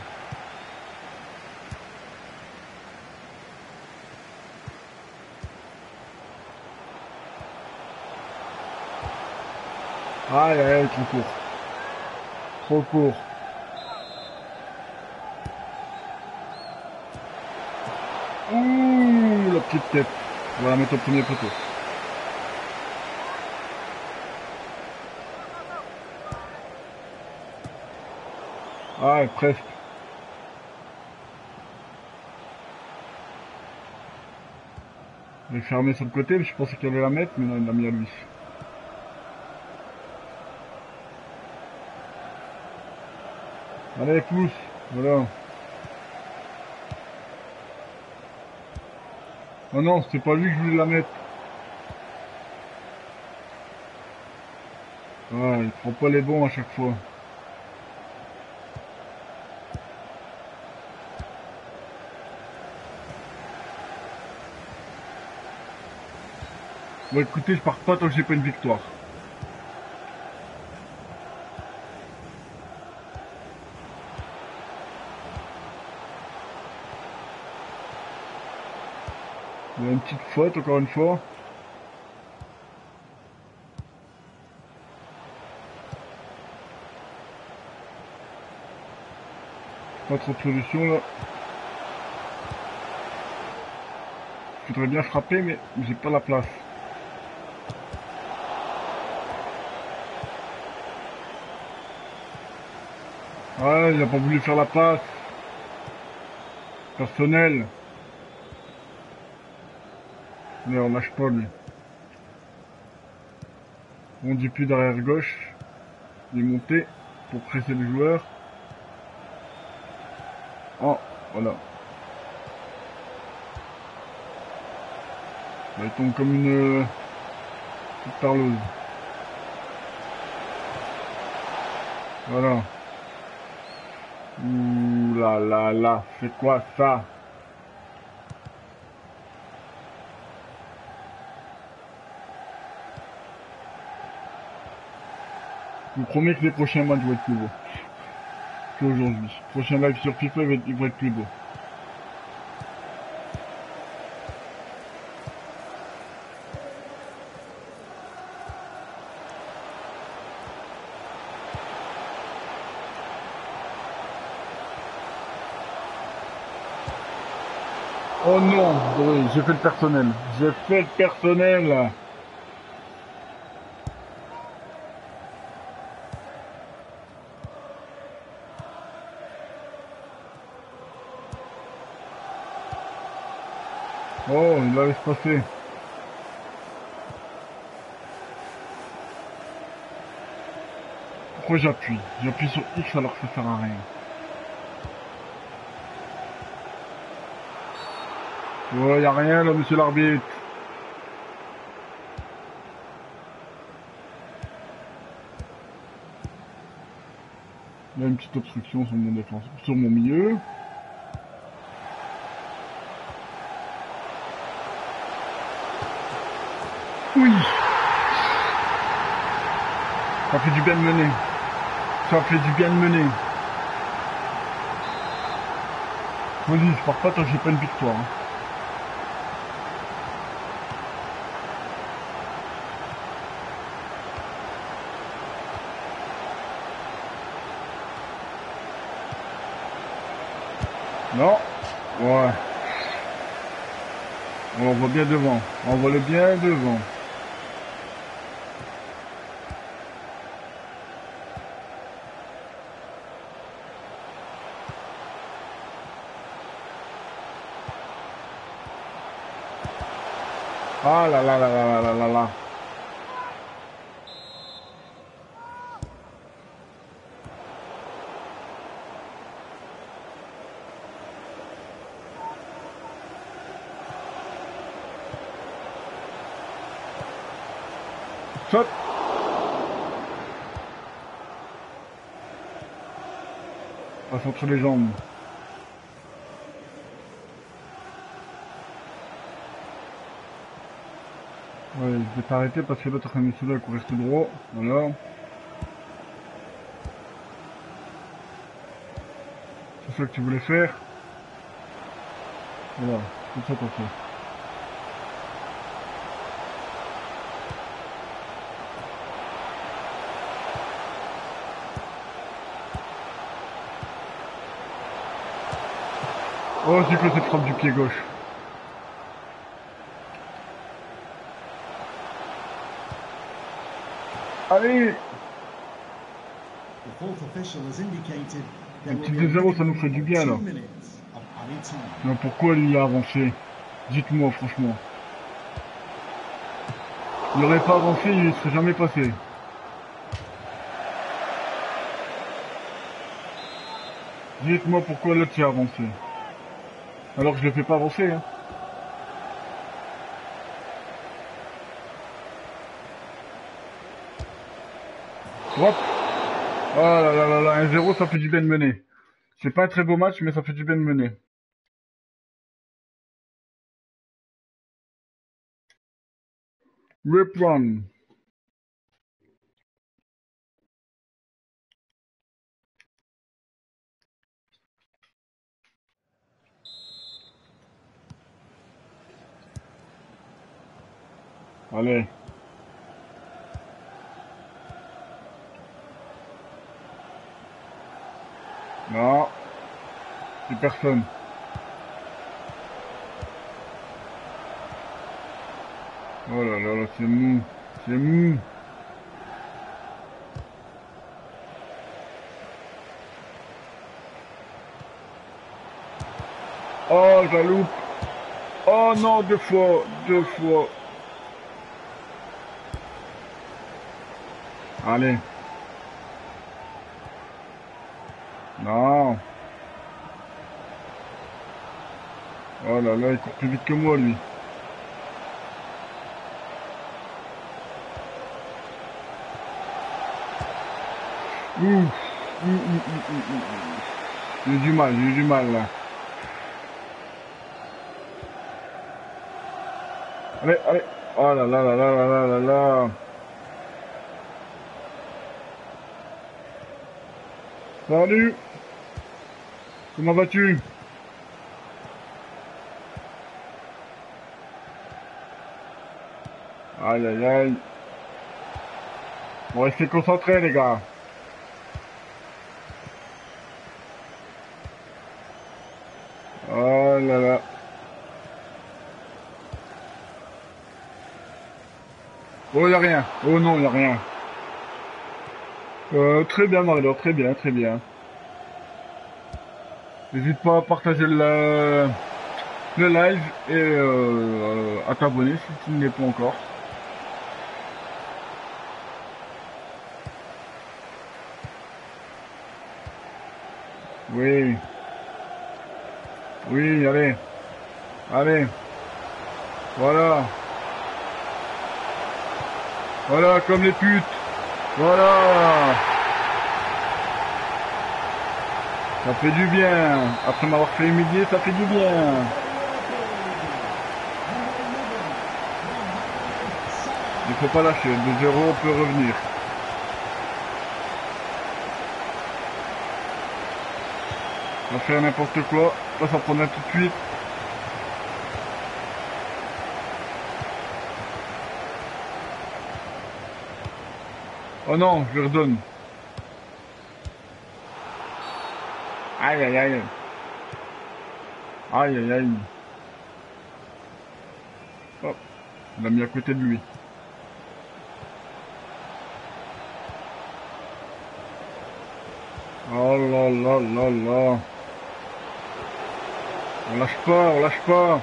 Aïe aïe aïe, trop court. Ouh, la petite tête. On va la mettre au premier poteau. Ah, presque. Elle est fermée sur le côté, mais je pensais qu'elle allait la mettre, mais non, elle l'a mis à lui. Allez, pousse. Voilà. Oh non, c'était pas lui que je voulais la mettre. Ouais, il prend pas les bons à chaque fois. Bon écoutez, je pars pas tant que j'ai pas une victoire. Il y a une petite faute encore une fois. Pas trop de solution là. Je voudrais bien frapper mais j'ai pas la place. Ah, il n'a pas voulu faire la passe. Personnel. Mais on lâche pas lui. Mon DP d'arrière gauche est monté pour presser le joueur. Oh, voilà. Bah, il tombe comme une petite parleuse. Voilà. Ouh là là là, c'est quoi ça? Je vous promets que les prochains matchs vont être plus beaux qu'aujourd'hui. Prochain live sur FIFA, il va être plus beau. Oh non, oui, j'ai fait le personnel. J'ai fait le personnel. Oh, il la laisse passer. Pourquoi j'appuie? J'appuie sur X alors que ça sert à rien. Oh, y a rien là, monsieur l'arbitre. Il y a une petite obstruction sur mon défense, sur mon milieu. Oui. Ça fait du bien de mener. Ça fait du bien de mener. Vas-y, je pars pas tant que j'ai pas une victoire. Hein. Non. Ouais. On l'envoie bien devant. On voit le bien devant. Ah là là là là là là là. Saute. Passe entre les jambes. Ouais, je vais t'arrêter parce que l'autre ami celui-là courir tout droit. Voilà. C'est ça que tu voulais faire. Voilà, c'est ça qu'on fait. Oh, j'ai fait cette frappe du pied gauche. Allez! Un petit 2-0, ça nous ferait du bien, là. Non, pourquoi il a avancé? Dites-moi, franchement. Il n'aurait pas avancé, il ne serait jamais passé. Dites-moi pourquoi l'autre a avancé. Alors que je le fais pas avancer, hein. Hop. Oh là là là là, 1-0, ça fait du bien de mener. C'est pas un très beau match, mais ça fait du bien de mener. Rip run. Allez. Non. C'est personne. Oh là là là, c'est mou. C'est mou. Oh, je la loupe. Oh non, deux fois. Allez. Non. Oh là là, il court plus vite que moi, lui. J'ai eu du mal, là. Allez, allez. Oh là là là là là là là là. Salut. Comment vas-tu? Aïe aïe aïe. Bon, restez concentrés, les gars. Oh là là. Oh, y'a rien. Oh non, y'a rien. Très bien, Marilor, très bien, très bien. N'hésite pas à partager le live et à t'abonner si tu ne l'es pas encore. Oui. Oui, allez. Allez. Voilà. Voilà, comme les putes. Voilà. Ça fait du bien. Après m'avoir fait humilier, ça fait du bien. Il faut pas lâcher. De zéro, on peut revenir. On va faire n'importe quoi. Là, ça prendra tout de suite. Oh non, je lui redonne. Aïe, aïe, aïe. Aïe, aïe, aïe. Hop, on l'a mis à côté de lui. Oh là là là là. On lâche pas, on lâche pas.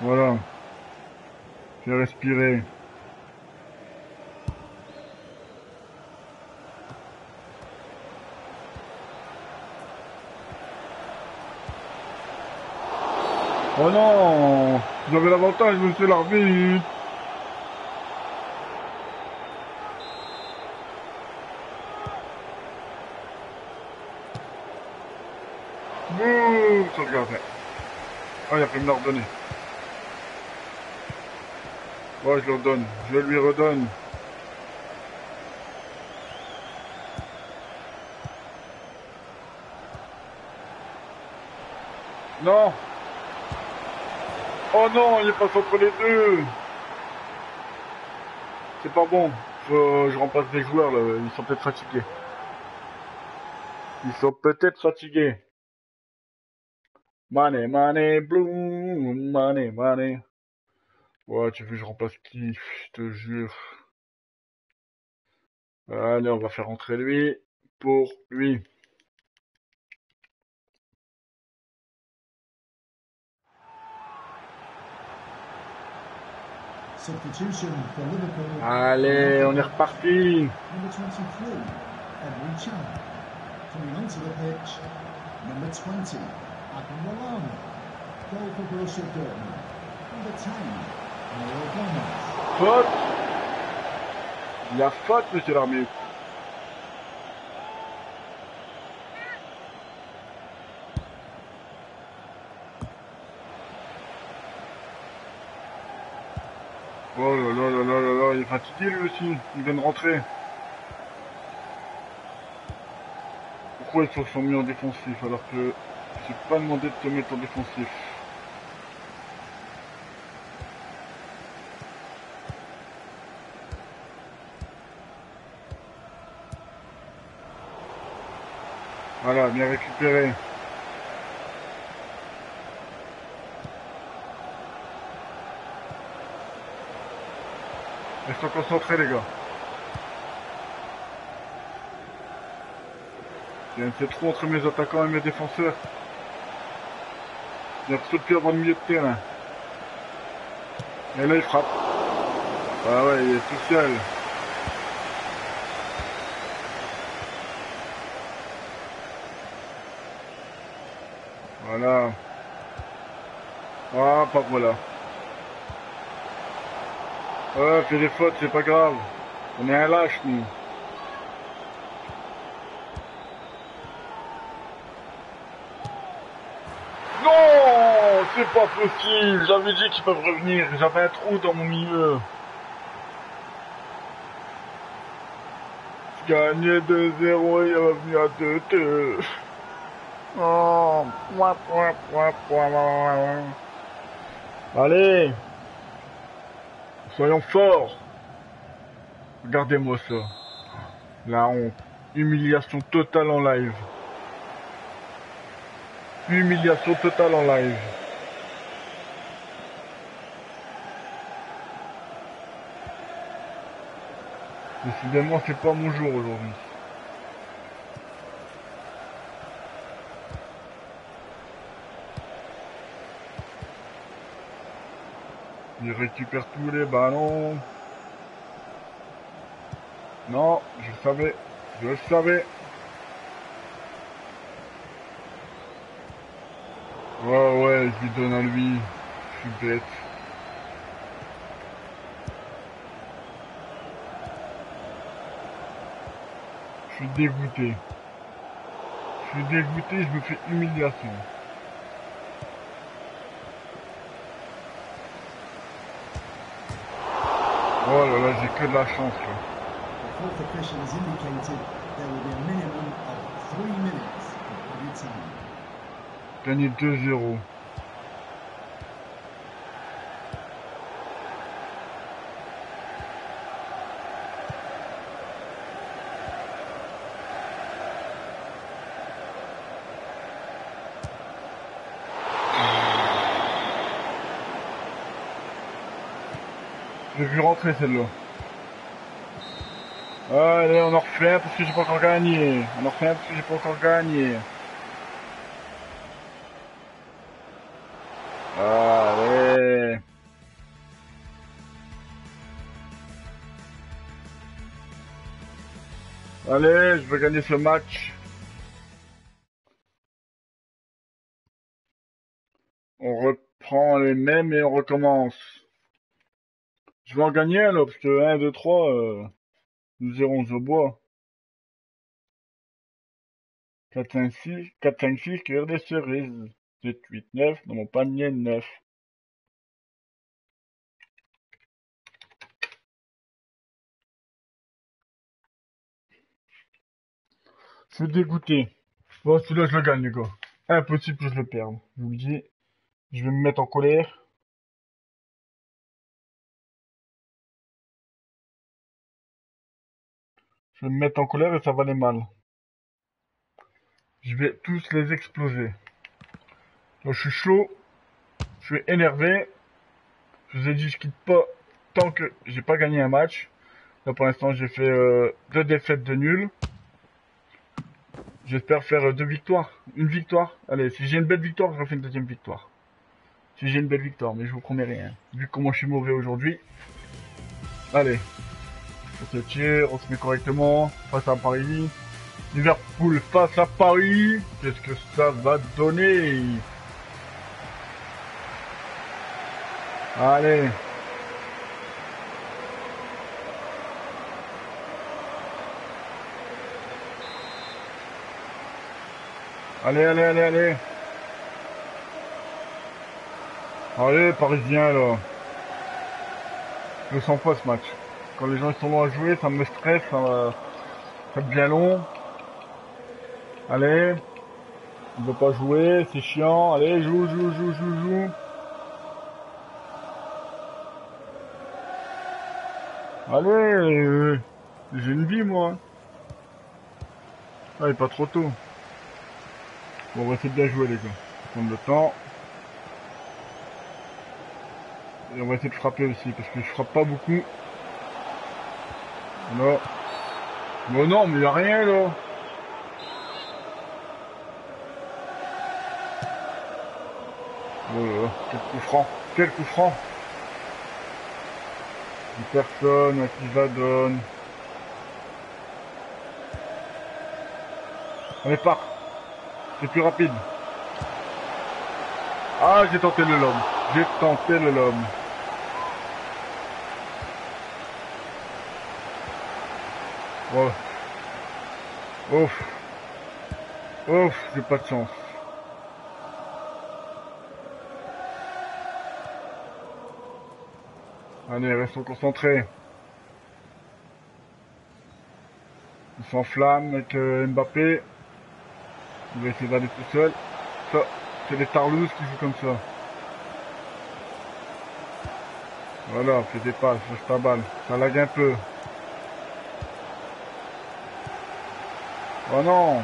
Voilà. Fais respirer. Oh non, j'avais l'avantage, monsieur l'arbitre. Bouh, ça regarde. Ah, il a pu me la redonner. Ouais, je le redonne, je lui redonne. Non. Oh non, il passe entre les deux. C'est pas bon. Je remplace des joueurs là. Ils sont peut-être fatigués. Ils sont peut-être fatigués. Money, money, bloom, money, money. Ouais, tu veux, je remplace qui? Je te jure. Allez, on va faire rentrer lui pour lui. Allez, on est reparti. Faute. Il y a faute, monsieur l'arbitre. Oh là là là là là là, il est fatigué lui aussi, il vient de rentrer. Pourquoi ils se sont mis en défensif alors que je n'ai pas demandé de te mettre en défensif? Voilà, bien récupéré. Restons concentrés, les gars. Il y a un peu trop entre mes attaquants et mes défenseurs. Il y a un peu de pied avant le milieu de terrain. Et là, il frappe. Ah ouais, il est tout seul. Voilà. Ah, pas voilà. Ouais, fais des fautes, c'est pas grave. On est un lâche, nous. Non, c'est pas possible. J'avais dit qu'ils peuvent revenir. J'avais un trou dans mon milieu. Je gagnais 2-0 et il est revenu à 2-2. Oh, point, point, point, point. Allez, soyons forts. Regardez-moi ça. La honte. Humiliation totale en live. Humiliation totale en live. Décidément, c'est pas mon jour aujourd'hui. Il récupère tous les ballons. Non, je le savais. Je le savais. Ouais, ouais, je lui donne à lui. Je suis bête. Je suis dégoûté. Je suis dégoûté, je me fais humiliation. Oh là là, j'ai que de la chance là. Gagner 2-0. J'ai vu rentrer celle-là. Allez, on en refait un parce que j'ai pas encore gagné. On en refait un parce que j'ai pas encore gagné. Allez. Allez, je vais gagner ce match. On reprend les mêmes et on recommence. Je vais en gagner un là, parce que 1, 2, 3, nous irons au bois. 4, 5, 6, 4, 5, 6, cueillir des cerises. 7, 8, 9, dans mon panier 9. Je suis dégoûté. Bon, celui-là, je le gagne, les gars. Impossible que je le perde. Je vous le dis, je vais me mettre en colère. Je vais me mettre en colère et ça va aller mal. Je vais tous les exploser. Là, je suis chaud. Je suis énervé. Je vous ai dit, je quitte pas tant que j'ai pas gagné un match. Là, pour l'instant, j'ai fait 2 défaites, 2 nuls. J'espère faire 2 victoires. Une victoire. Allez, si j'ai une belle victoire, je refais une 2e victoire. Si j'ai une belle victoire, mais je vous promets rien. Vu comment je suis mauvais aujourd'hui. Allez. On se tire, on se met correctement face à Paris. Liverpool face à Paris. Qu'est-ce que ça va donner? Allez. Allez, allez, allez, allez. Allez, Parisiens, là. Je sens pas ce match. Quand les gens ils sont longs à jouer, ça me stresse, ça devient long. Allez, on ne veut pas jouer, c'est chiant. Allez, joue, joue, joue, joue, joue. Allez, j'ai une vie moi. Ah, il est pas trop tôt. Bon, on va essayer de bien jouer les gars. On va prendre le temps. Et on va essayer de frapper aussi, parce que je frappe pas beaucoup. Là. Bon non, mais il n'y a rien là. Voilà, quel coup franc. Quel coup franc. Une personne à qui je la donne. Allez, part. C'est plus rapide. Ah, j'ai tenté le lob. J'ai tenté le lob. Voilà. Ouf. Ouf, j'ai pas de chance. Allez, restons concentrés. Il s'enflamme avec Mbappé. Il va essayer d'aller tout seul. Ça, c'est des tarlouses qui jouent comme ça. Voilà, fais des passes, lâche ta balle. Ça lague un peu. Oh non!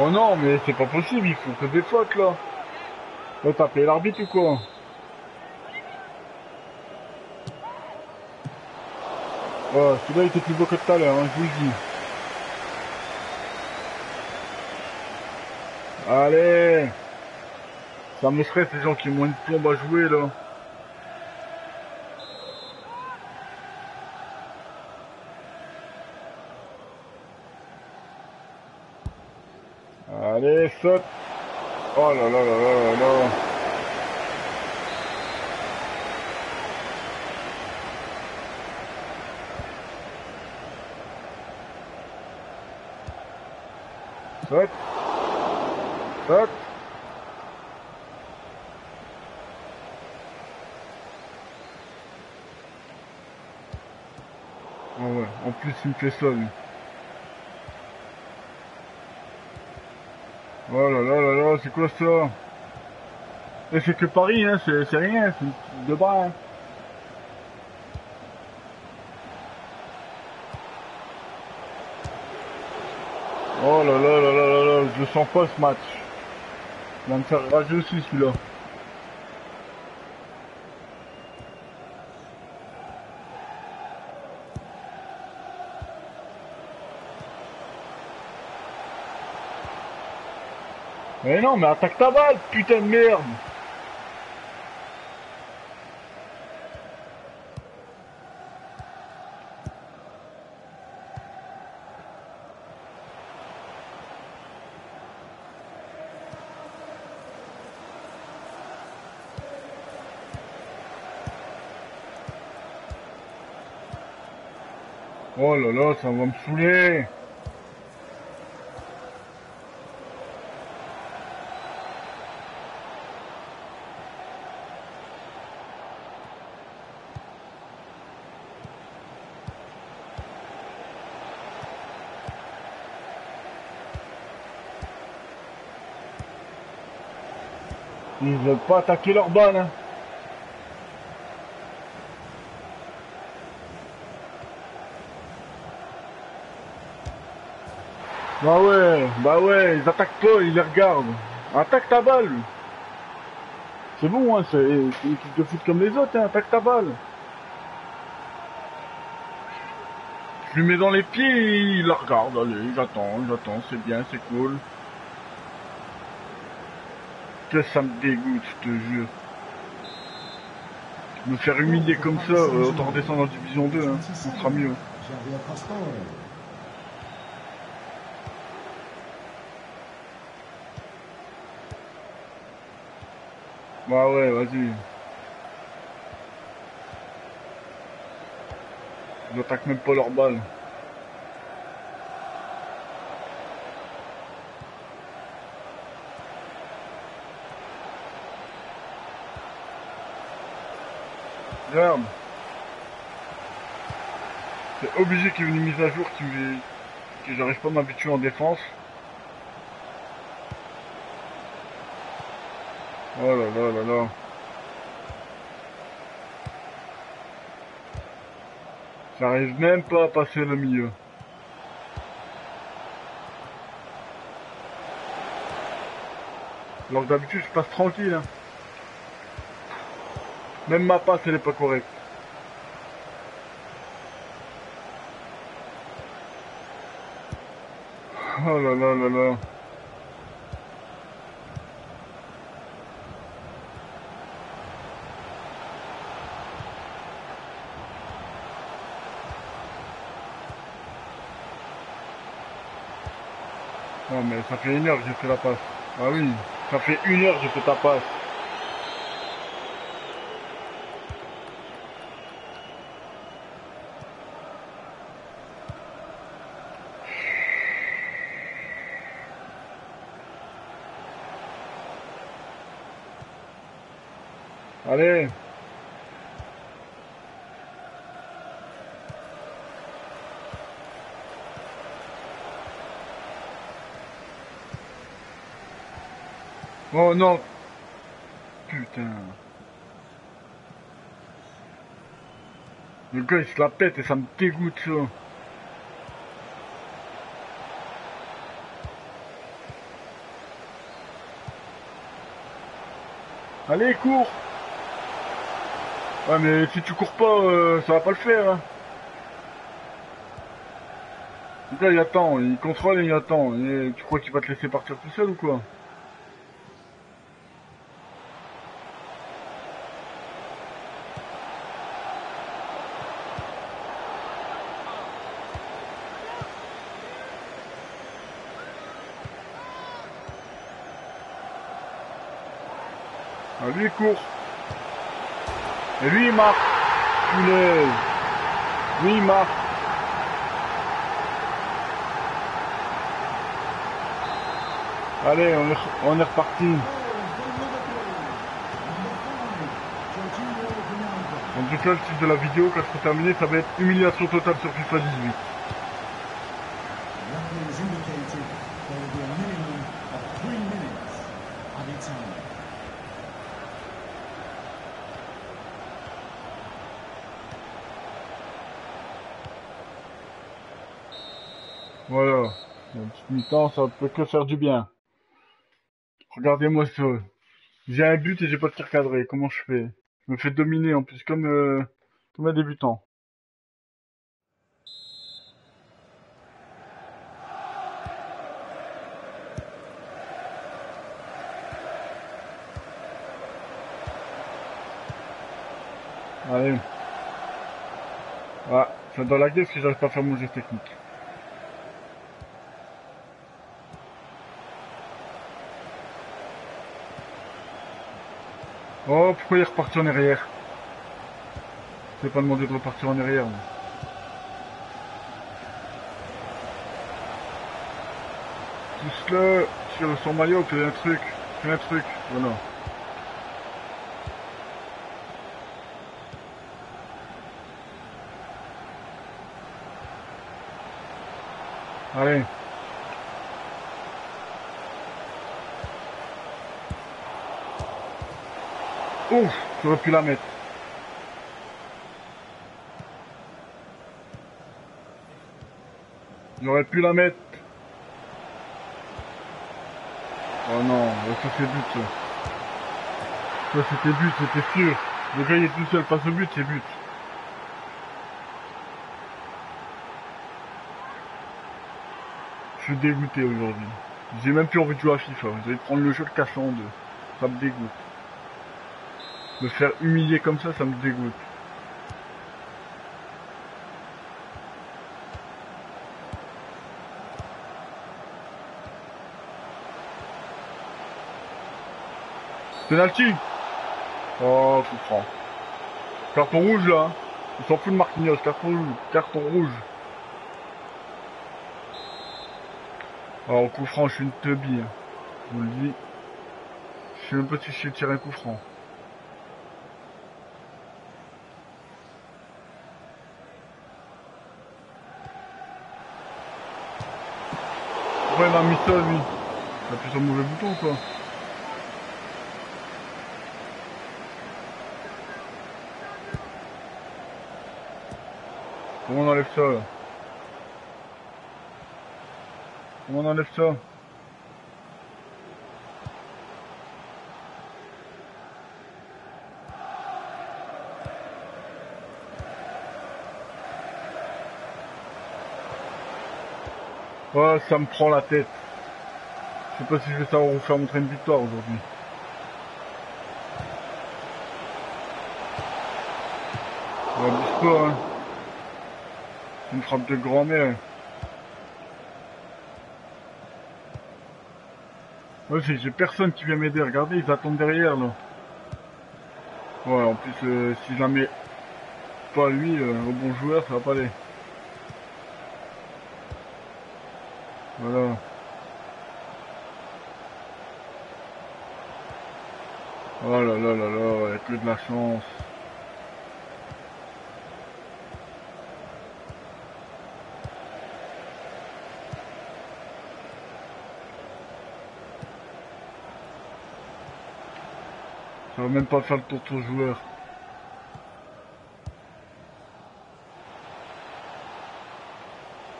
Oh non, mais c'est pas possible, ils font que des fautes là. Là t'as payé l'arbitre ou quoi? Oh, celui-là il était plus beau que tout à l'heure, hein, je vous le dis. Allez! Ça me stresse les gens qui ont moins de plombe à jouer là. Allez, saute. Oh là là là là là. Saute. Saute. Oh ouais, en plus il me fait ça lui. Oh là là là là, c'est quoi ça? Et c'est que Paris, hein, c'est rien, c'est de bas, hein. Oh là là là là là là, je le sens pas ce match. Il va me faire rager aussi celui-là. Mais non, mais attaque ta balle, putain de merde! Oh là là, ça va me saouler! Ils veulent pas attaquer leur balle. Hein. Bah ouais, ils attaquent pas, ils les regardent. Attaque ta balle. C'est bon, hein, c'est une équipe de foot comme les autres, hein, attaque ta balle. Je lui mets dans les pieds, il la regarde, allez, j'attends, c'est bien, c'est cool. Que ça me dégoûte, je te jure. Me faire humilier comme ça, autant redescendre en division 2, hein, ça sera mieux. Bah ouais, vas-y. Ils attaquent même pas leur balle. Regarde. C'est obligé qu'il y ait une mise à jour que j'arrive pas à m'habituer en défense. Oh là là là là. J'arrive même pas à passer le milieu. Alors que d'habitude je passe tranquille, hein. Même ma passe, elle n'est pas correcte. Oh là là là là. Non mais ça fait 1 heure que j'ai fait la passe. Ah oui, ça fait 1 heure que j'ai fait ta passe. Allez. Oh non. Putain. Le gars il se la pète et ça me dégoûte ça. Allez cours. Ouais mais si tu cours pas, ça va pas le faire. Hein. Le gars il attend, il contrôle et il attend. Et tu crois qu'il va te laisser partir tout seul ou quoi? Lui il court. Et lui il marque. Punaise. Lui il marque. Allez, on est reparti. En tout cas, le titre de la vidéo, quand je serai terminé, ça va être humiliation totale sur FIFA 18. Voilà, la petite mi-temps, ça ne peut que faire du bien. Regardez-moi ça. J'ai un but et j'ai pas de tir cadré. Comment je fais? Je me fais dominer en plus, comme un débutant. Allez. Ah, ça doit laguer parce que j'arrive pas à faire mon geste technique. Oh, pourquoi il est reparti en arrière? Je t'ai pas demandé de repartir en arrière. Pousse-le, tire son maillot, fais un truc, voilà. Allez. Ouf, j'aurais pu la mettre. Oh non, ça c'est but ça. Ça c'était but, c'était sûr. Le gars il est tout seul, passe au but, c'est but. Je suis dégoûté aujourd'hui. J'ai même plus envie de jouer à FIFA. Vous allez prendre le jeu de cassant en deux. Ça me dégoûte. Me faire humilier comme ça, ça me dégoûte. Penalty. Oh, tout franc. Carton rouge là. Hein. Il s'en fout de Marquinhos. Carton rouge. Alors, au coup franc, je suis une teubie. Hein. Je vous le dis. Je sais même pas si je sais tirer un coup franc. Il a mis ça lui. Il a appuyé sur le mauvais bouton quoi. Comment on enlève ça là? Oh, ça me prend la tête. Je sais pas si je vais savoir vous faire montrer une victoire aujourd'hui. On abuse pas, hein. C'est une frappe de grand-mère. Ouais, j'ai personne qui vient m'aider, regardez, ils attendent derrière là. Ouais, en plus si je la mets pas lui, au bon joueur, ça va pas aller. Voilà. Oh là là là là, il n'y a que de la chance. Ça va même pas faire le tour de ton joueur.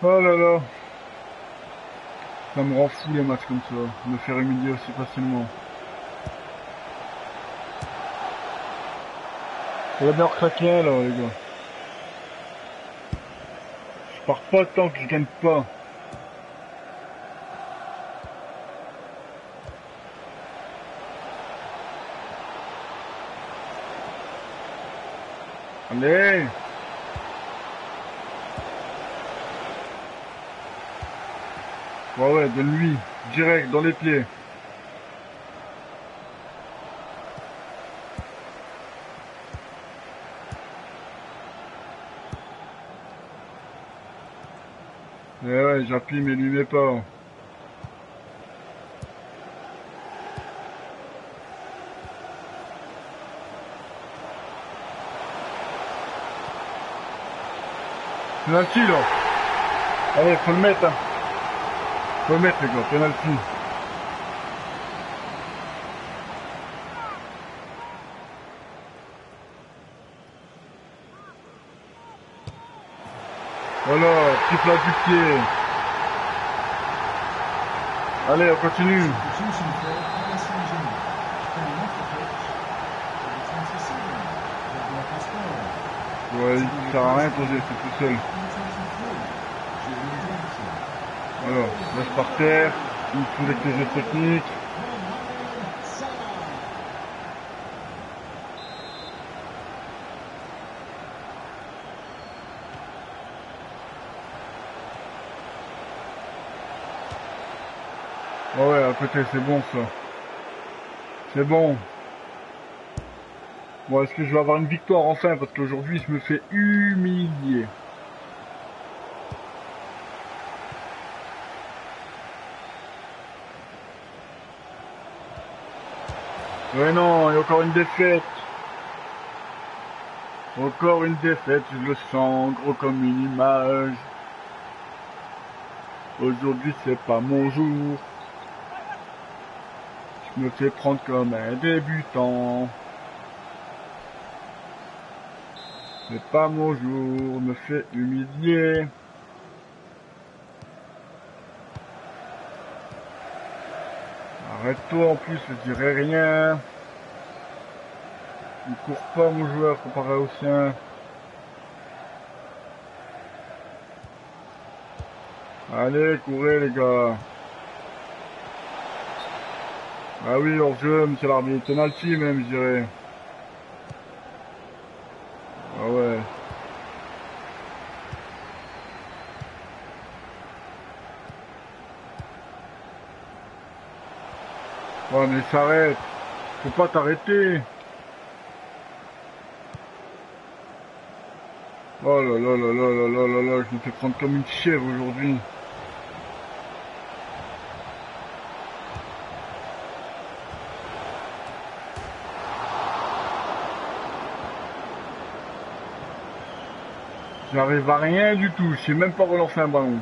Oh là là. Ça me rend fou les matchs comme ça, me faire humilier aussi facilement. Il va bien recraquer là les gars. Je pars pas tant que je gagne pas. Allez! Ouais ouais, donne-lui, direct, dans les pieds. Et ouais, j'appuie mais lui met pas. Penalty là. Allez, faut le mettre hein. Faut le mettre les gars, penalty. Voilà, petit plat du pied. Allez, on continue. Ouais, il sert à rien ton jeu, c'est tout seul. Voilà, laisse par terre, il faut avec les jeux techniques. Ah ouais, à côté, c'est bon ça. C'est bon. Bon, est-ce que je vais avoir une victoire enfin? Parce qu'aujourd'hui, je me fais humilier. Ouais, non, il y a encore une défaite. Encore une défaite, je le sens gros comme une image. Aujourd'hui, c'est pas mon jour. Je me fais prendre comme un débutant. C'est pas mon jour, me fait humilier. Arrête-toi en plus, je dirais rien. Il court pas mon joueur comparé au sien. Allez, courez les gars. Ah oui, hors-jeu, monsieur l'arbitre. Penalty même, je dirais. Ah ouais. Ouais, mais s'arrête. Faut pas t'arrêter. Oh là là là là là là là là, je me fais prendre comme une chèvre aujourd'hui. J'arrive à rien du tout, je sais même pas relancer un ballon.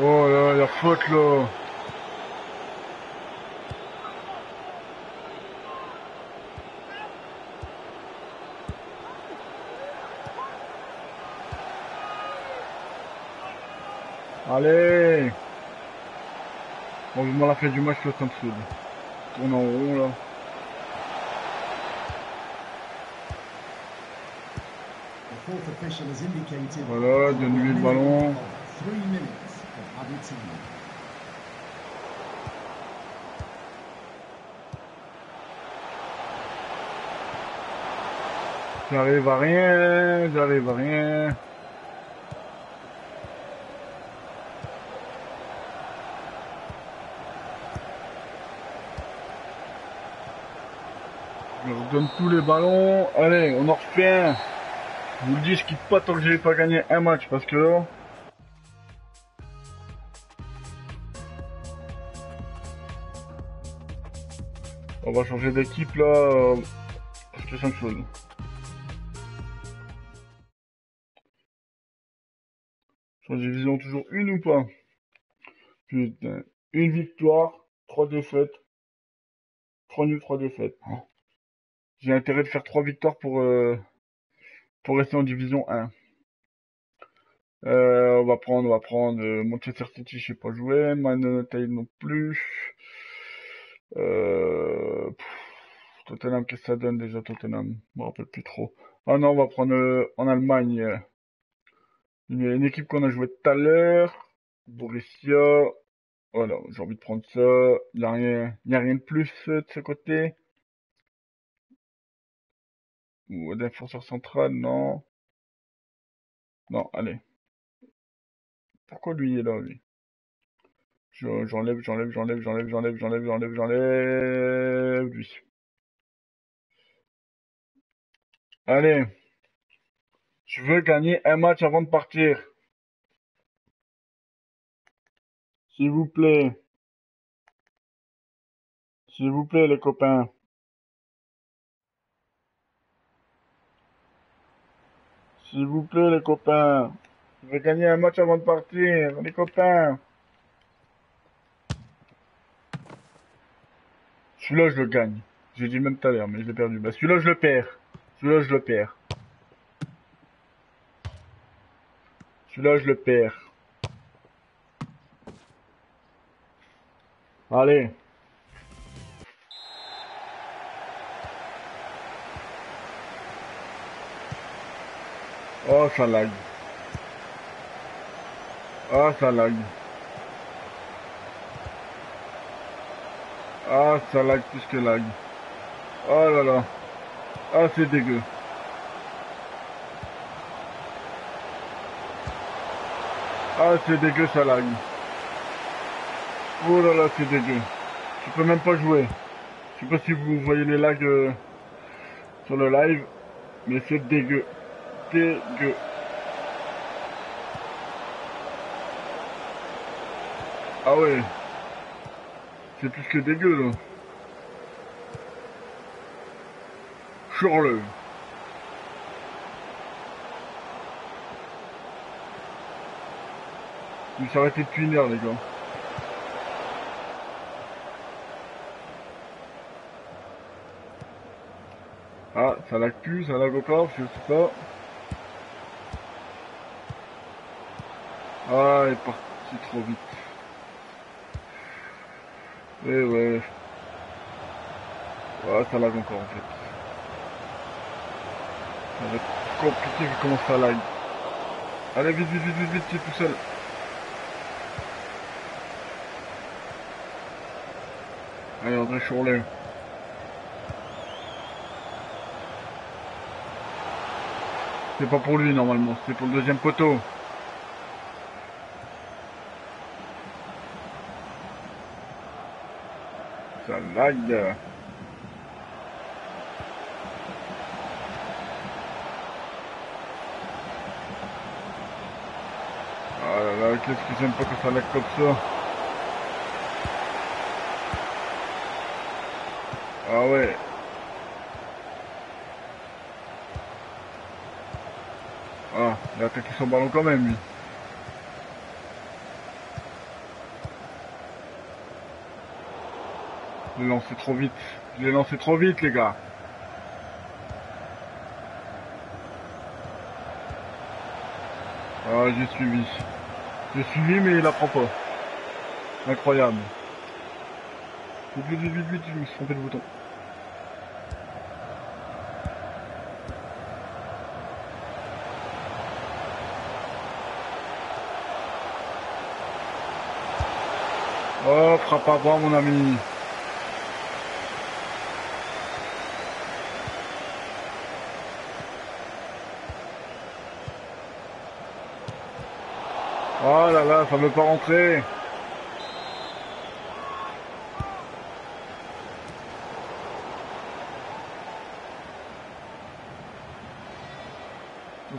Oh là là, la faute là. Allez! Bon, je la fin du match, le temps de soude. Tourne en rond, là. Voilà, donne-lui le ballon. J'arrive à rien. Je leur donne tous les ballons. Allez, on en refait un. Je vous le dis, je quitte pas tant que j'ai pas gagné un match parce que là... On va changer d'équipe là. Parce que c'est une chose. Sur division toujours une ou pas? Putain. Une victoire, 3 défaites. 3 nuls, 3 défaites. J'ai intérêt de faire 3 victoires pour rester en division 1. On va prendre Manchester City, je sais pas jouer. Man United non plus. Tottenham, qu'est-ce que ça donne déjà Tottenham? Je me rappelle plus trop. Ah non, on va prendre en Allemagne. Une équipe qu'on a jouée tout à l'heure. Borussia. Voilà, j'ai envie de prendre ça. Il n'y a rien de plus de ce côté. Ou défenseur central, non. Non, allez. Pourquoi lui il est là, lui? J'enlève lui. Allez. Je veux gagner un match avant de partir. S'il vous plaît. S'il vous plaît, les copains. S'il vous plaît, les copains. Je veux gagner un match avant de partir, les copains. Celui-là, je le gagne. J'ai dit même tout à l'heure, mais je l'ai perdu. Bah, celui-là, je le perds. Celui-là, je le perds. Allez. Oh, ça lag. Ah, ça lag plus que lag. Oh là là. Ah, c'est dégueu. Ça lag. Oh là là, c'est dégueu. Tu peux même pas jouer. Je sais pas si vous voyez les lags sur le live, mais c'est dégueu. Ah ouais. C'est plus que dégueu là. Sur-le. Je me suis arrêté depuis une heure les gars. Ah, ça lag plus, ça lag encore, je sais pas. Ah, il est parti trop vite. Et ouais. Ah, ça lag encore en fait. Ça va être compliqué vu comment ça lag. Allez, vite, tu es tout seul. Allez, André Chourlet. C'est pas pour lui normalement, c'est pour le deuxième poteau. Ça lag. Qu'est-ce que j'aime pas que ça lag comme ça. Ah ouais. Ah, il a attaqué son ballon quand même lui. Je l'ai lancé trop vite. Les gars. Ah, j'ai suivi. Mais il la prend pas. Incroyable. Vite, je me suis trompé de bouton. Oh, frappe à bras, mon ami. Oh là là, ça ne veut pas rentrer.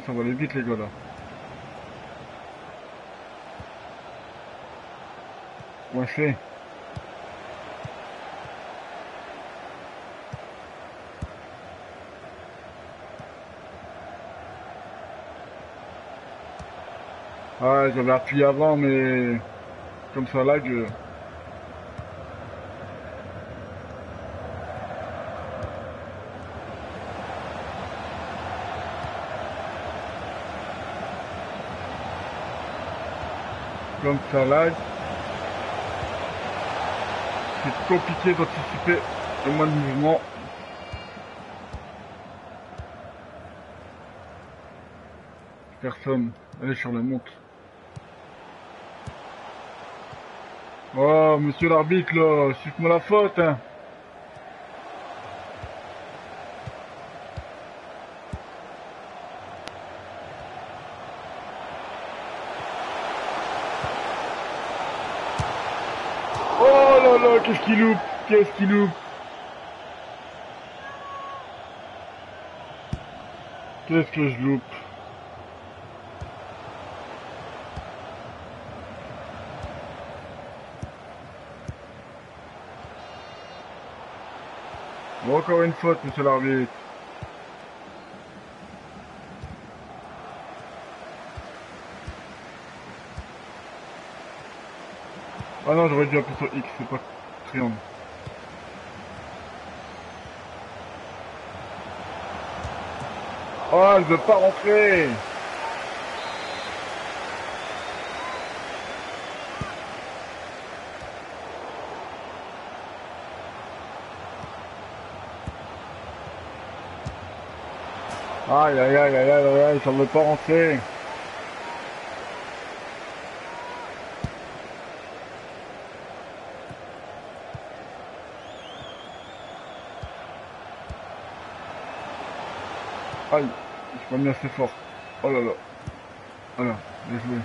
Ça va aller vite les gars là. Coincé. Ah, j'avais appuyé avant, mais comme ça lag. Comme ça lag. C'est compliqué d'anticiper le moins de mouvement. Personne. Allez sur la montre. Oh, monsieur l'arbitre, là, suite-moi la faute, hein. Oh là là, qu'est-ce qu'il loupe, qu'est-ce qu'il loupe. Qu'est-ce que je loupe. Encore une faute, monsieur l'arbitre. Ah non, j'aurais dû appuyer sur X, c'est pas triangle. Oh, elle veut pas rentrer. Aïe aïe aïe aïe aïe aïe, ça ne veut pas rentrer. Aïe, je suis pas mis assez fort. Oh là là. Voilà, désolé.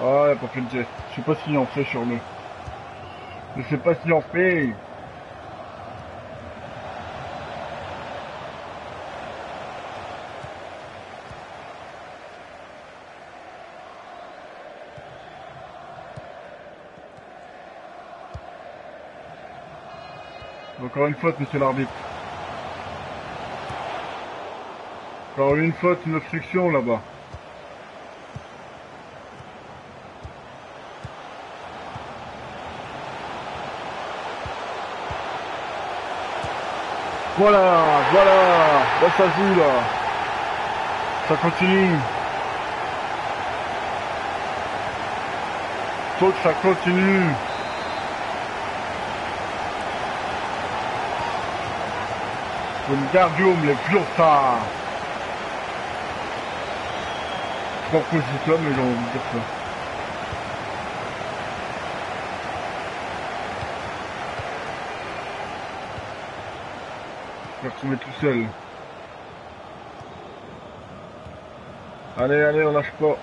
Ah, il n'y a pas plus de geste. Je sais pas s'il en fait sur le. Je sais pas si on fait. Encore une faute, monsieur l'arbitre. Encore une faute, une obstruction là-bas. Voilà, voilà, là ça joue là, ça continue. Faut que ça continue. Une gardium, les purs ça. Pas position, mais j'ai envie de dire ça. Je vais retrouver tout seul. Allez, allez, on lâche pas.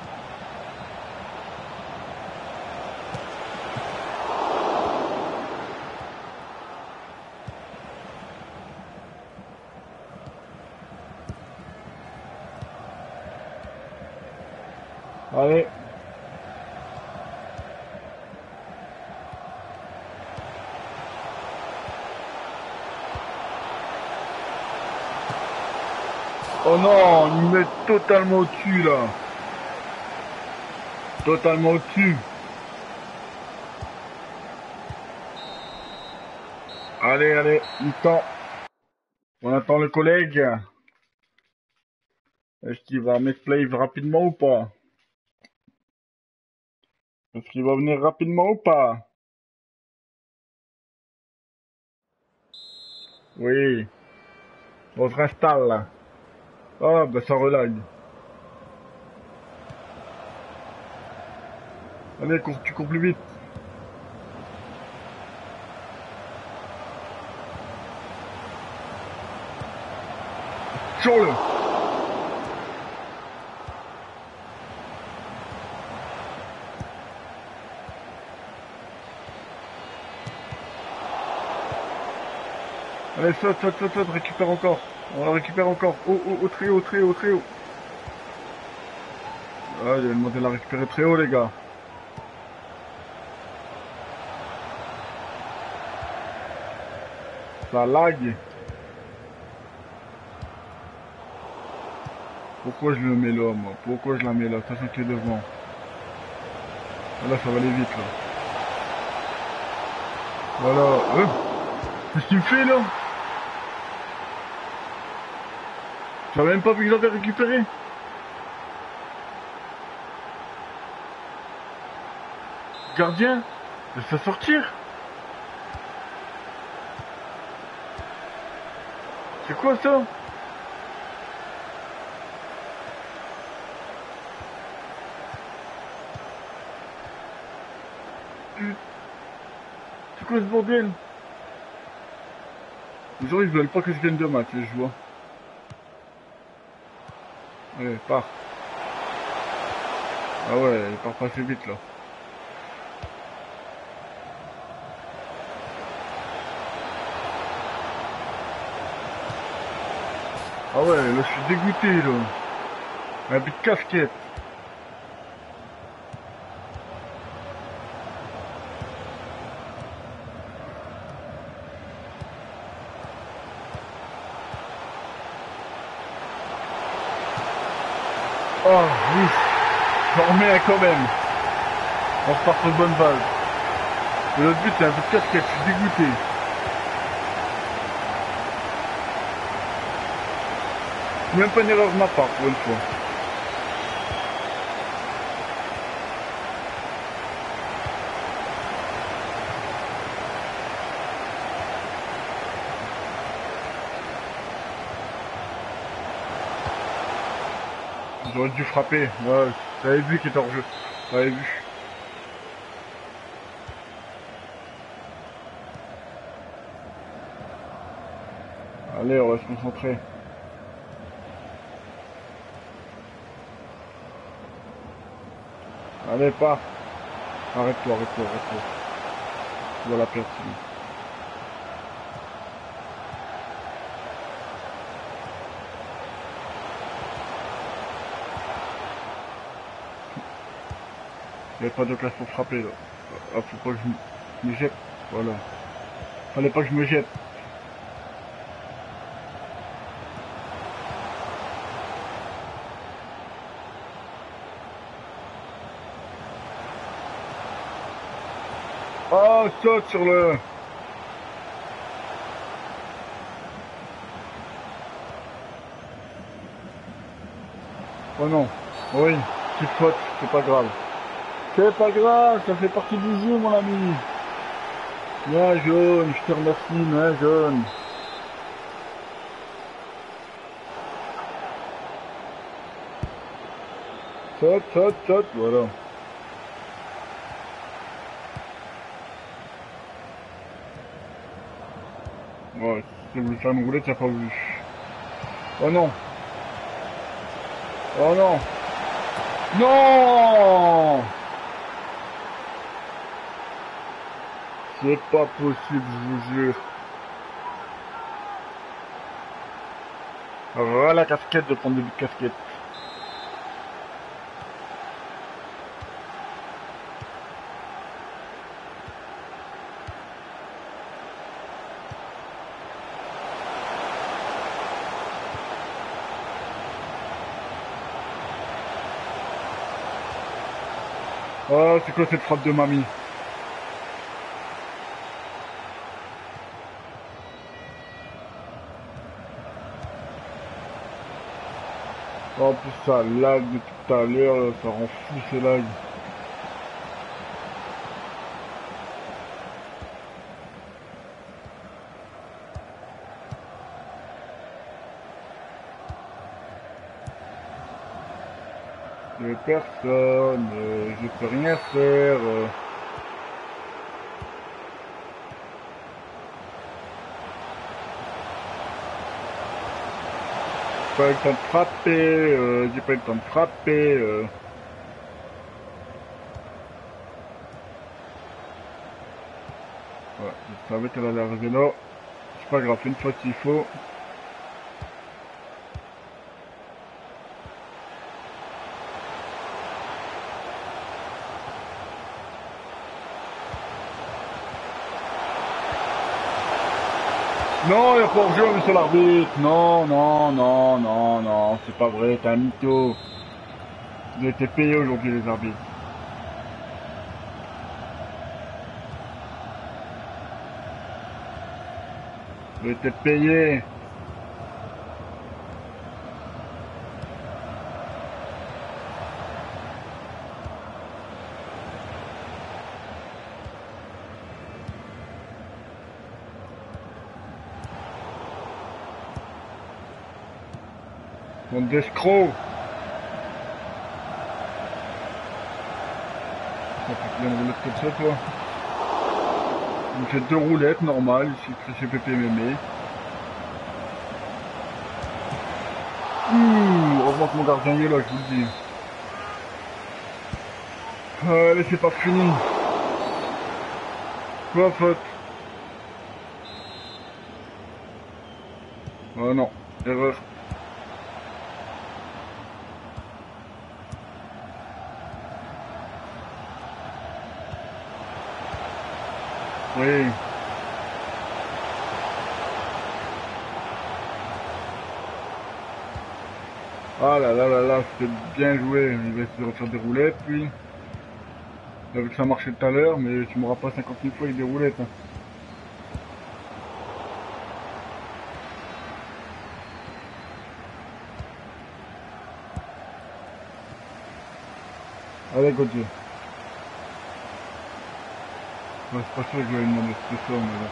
Allez. Oh non, il me met totalement au-dessus là. Totalement au-dessus. Allez, allez, il tend. On attend le collègue. Est-ce qu'il va remettre play rapidement ou pas? Est-ce qu'il va venir rapidement ou pas? Oui. On se réinstalle là. Ah bah ça relague. Allez, cours, tu cours plus vite. Toujours le. Allez, saute, saute, saute, saute, récupère encore. On récupère encore. Oh, oh, oh, très haut, très haut, très haut. Ah, il a demandé de la récupérer très haut, les gars. Ça lague. Pourquoi je le mets là, moi? Pourquoi je la mets là? Ça c'est qui est devant. Là, ça va aller vite, là. Voilà. Qu'est-ce qu'il me fait, là? J'avais même pas vu que j'avais récupéré. Gardien, laisse-la sortir. C'est quoi ça? C'est quoi ce bordel? Les gens ils veulent pas que je gagne de match, je vois. Allez, pars. Ah ouais, il part pas assez vite là. Ah ouais, là je suis dégoûté là. Un but de casquette. Oh, oui. J'en remets un quand même. On repart sur une bonne base. L'autre but c'est un but de casquette, je suis dégoûté. Même pas une erreur de ma part pour une fois. J'aurais dû frapper. Ouais, j'avais vu qu'il était hors jeu. J'avais vu. Allez, on va se concentrer. Allez, pas. Arrête-toi, arrête-toi, arrête-toi. Tu dois la perdre. Il n'y avait pas de place pour frapper là. Ah, faut pas que je me jette. Voilà. Fallait pas que je me jette. Oh, saute sur le... Oh non, oui, tu sautes, c'est pas grave. C'est pas grave, ça fait partie du jeu, mon ami. Bien jaune, je te remercie, bien jaune. Saute, saute, saute, voilà. Ouais, si tu veux faire me rouler, t'as pas vu. Oh non. Oh non. Non. C'est pas possible, je vous jure. Voilà la casquette de prendre des buts de casquette. Oh, c'est quoi cette frappe de mamie? En plus, ça lag de tout à l'heure, ça rend fou ces lags. J'ai personne, je peux rien faire. pas eu le temps de frapper, j'ai pas eu le temps de frapper. Voilà, ça va être à la Raveno. C'est pas grave, une fois qu'il faut. Non, il n'y a pas rejoué, monsieur l'arbitre. Non, non, non, non, non, c'est pas vrai, t'es un mytho. Ils ont été payés aujourd'hui, les arbitres. Ils ont été payés. D'escrocs. Ça fait bien de roulette comme ça, toi. On fait deux roulettes normales chez PPMME. Heureusement que mon gardien est là, je vous le dis. Allez, c'est pas fini. Quoi, faute? Ah non, erreur. Oui. Ah là là là là, c'était bien joué. Il va essayer de refaire des roulettes, puis. J'avais que ça marchait tout à l'heure, mais tu m'auras pas 50 000 fois avec des roulettes. Hein. Allez, Gauthier. Ouais, c'est pas sûr que je vais demander ce que ça, mais là.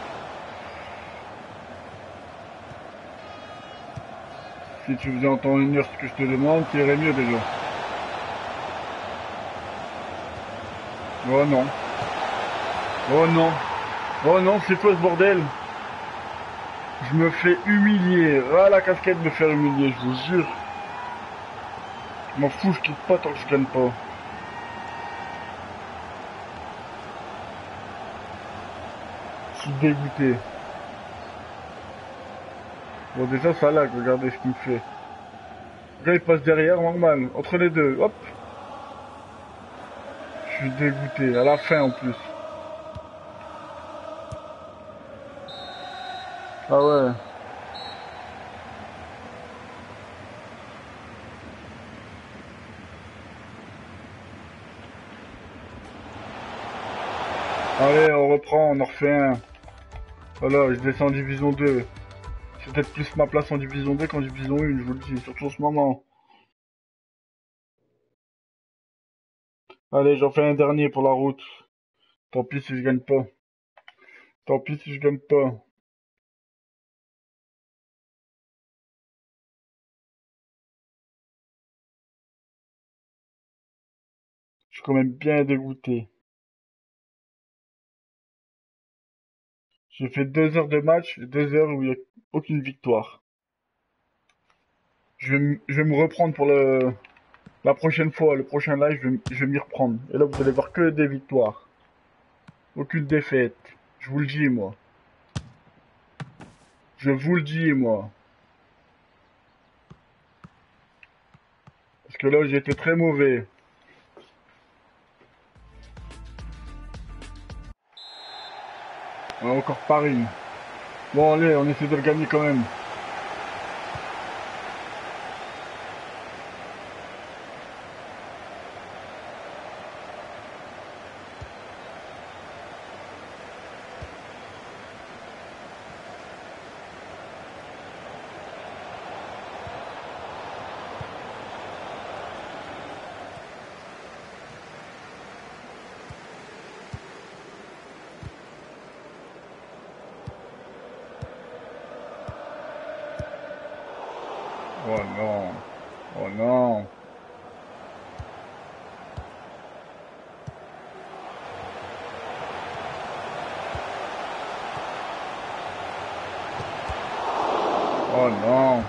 Si tu faisais entendre une heure ce que je te demande, tu irais mieux déjà. Oh non. Oh non. Oh non, c'est quoi ce bordel? Je me fais humilier. Ah, la casquette me fait humilier, je vous jure. Je m'en fous, je quitte pas tant que je gagne pas. Je suis dégoûté. Bon, déjà ça lag, regardez ce qu'il me fait. Là il passe derrière, normal, entre les deux, hop. Je suis dégoûté, à la fin en plus. Ah ouais. Allez, on reprend, on en refait un. Voilà, je descends en division 2. C'est peut-être plus ma place en division 2 qu'en division 1, je vous le dis, surtout en ce moment. Allez, j'en fais un dernier pour la route. Tant pis si je gagne pas. Tant pis si je gagne pas. Je suis quand même bien dégoûté. J'ai fait 2 heures de match, 2 heures où il n'y a aucune victoire. Je vais me reprendre pour la prochaine fois, le prochain live, je vais m'y reprendre. Et là, vous allez voir que des victoires. Aucune défaite. Je vous le dis, moi. Je vous le dis, moi. Parce que là, j'étais très mauvais. Ouais, encore Paris. Bon, allez, on essaie de le gagner quand même. Oh non, oh non. Oh non.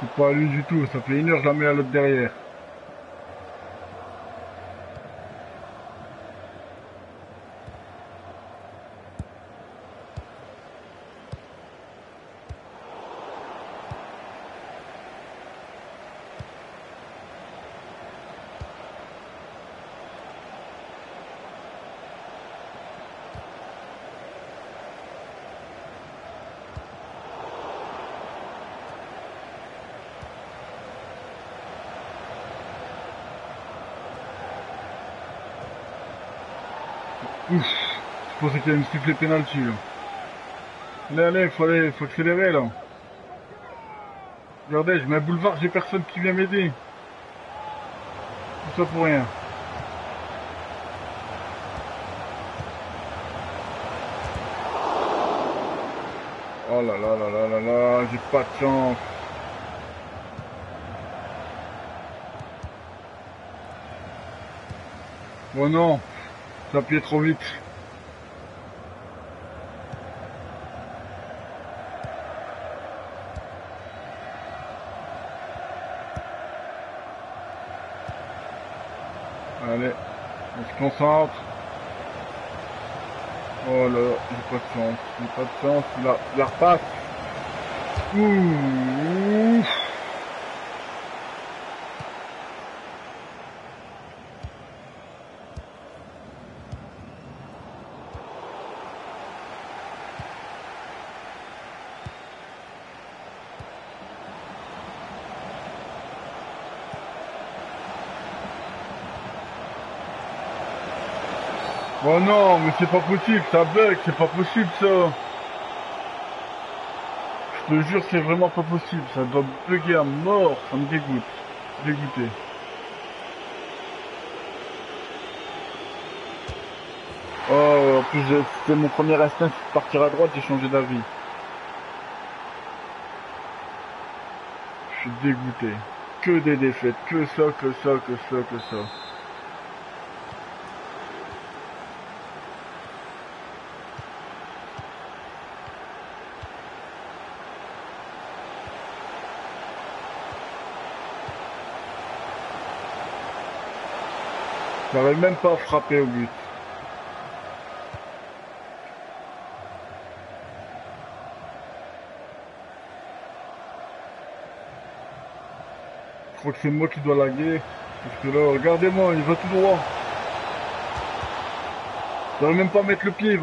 C'est pas à lui du tout, ça fait une heure je la mets à l'autre derrière. Ouf, je pensais qu'il y avait une sifflée pénalty là. Allez, faut accélérer là. Regardez, je mets un boulevard, j'ai personne qui vient m'aider. Tout ça pour rien. Oh là là là là là là, j'ai pas de chance. Oh non. J'appuyais trop vite. Allez, on se concentre. Oh là, j'ai pas de chance. La repasse. Ouh. Oh non, mais c'est pas possible, ça bug, c'est pas possible ça. Je te jure, c'est vraiment pas possible, ça doit bugger à mort, ça me dégoûte, dégoûté. Oh, en plus c'était mon premier instinct, c'est de partir à droite, j'ai changé d'avis. Je suis dégoûté, que des défaites, que ça. J'aurais même pas frappé au but. Je crois que c'est moi qui dois laguer. Parce que là, regardez-moi, il va tout droit. J'aurais même pas mettre le pied.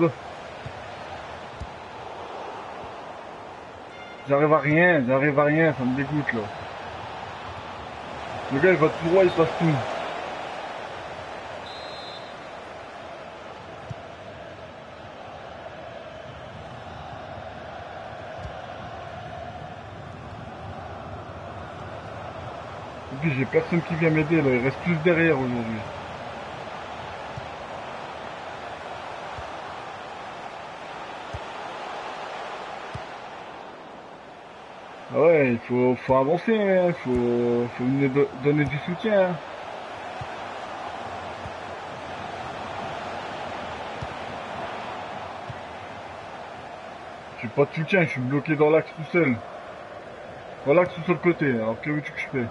J'arrive à rien, ça me dégoûte là. Le gars, il va tout droit, il passe tout. J'ai personne qui vient m'aider là, ils restent tous derrière aujourd'hui. Ah ouais, il faut avancer, il hein. faut donner du soutien. Hein. J'ai pas de soutien, je suis bloqué dans l'axe tout seul. Dans l'axe sur le côté, alors que veux-tu que je fais?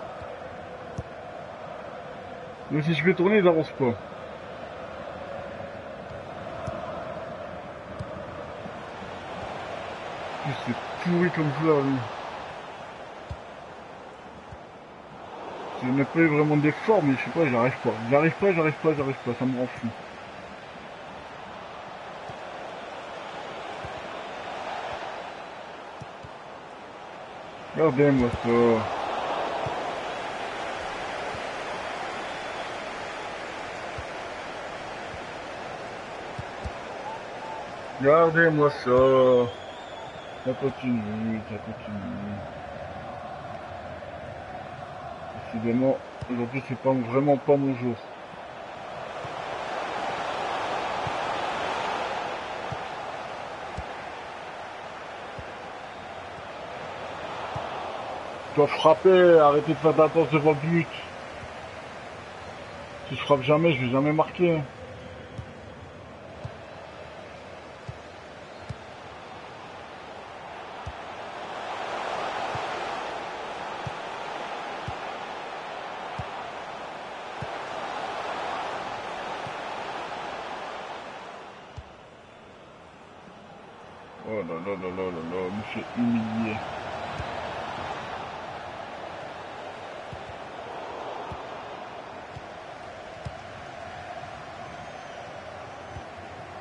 Même si je vais tourner, ils n'avancent pas. C'est pourri comme joueur, lui. J'ai même pas eu vraiment d'effort, mais je sais pas, j'arrive pas, ça me rend fou. Regardez-moi ça. Regardez-moi ça. Ça continue. Décidément, aujourd'hui c'est pas vraiment pas mon jour. Je dois frapper, arrêter de faire de la danse devant le but. Si je frappe jamais, je vais jamais marquer. Oh là là là là là là, il me fait humilier.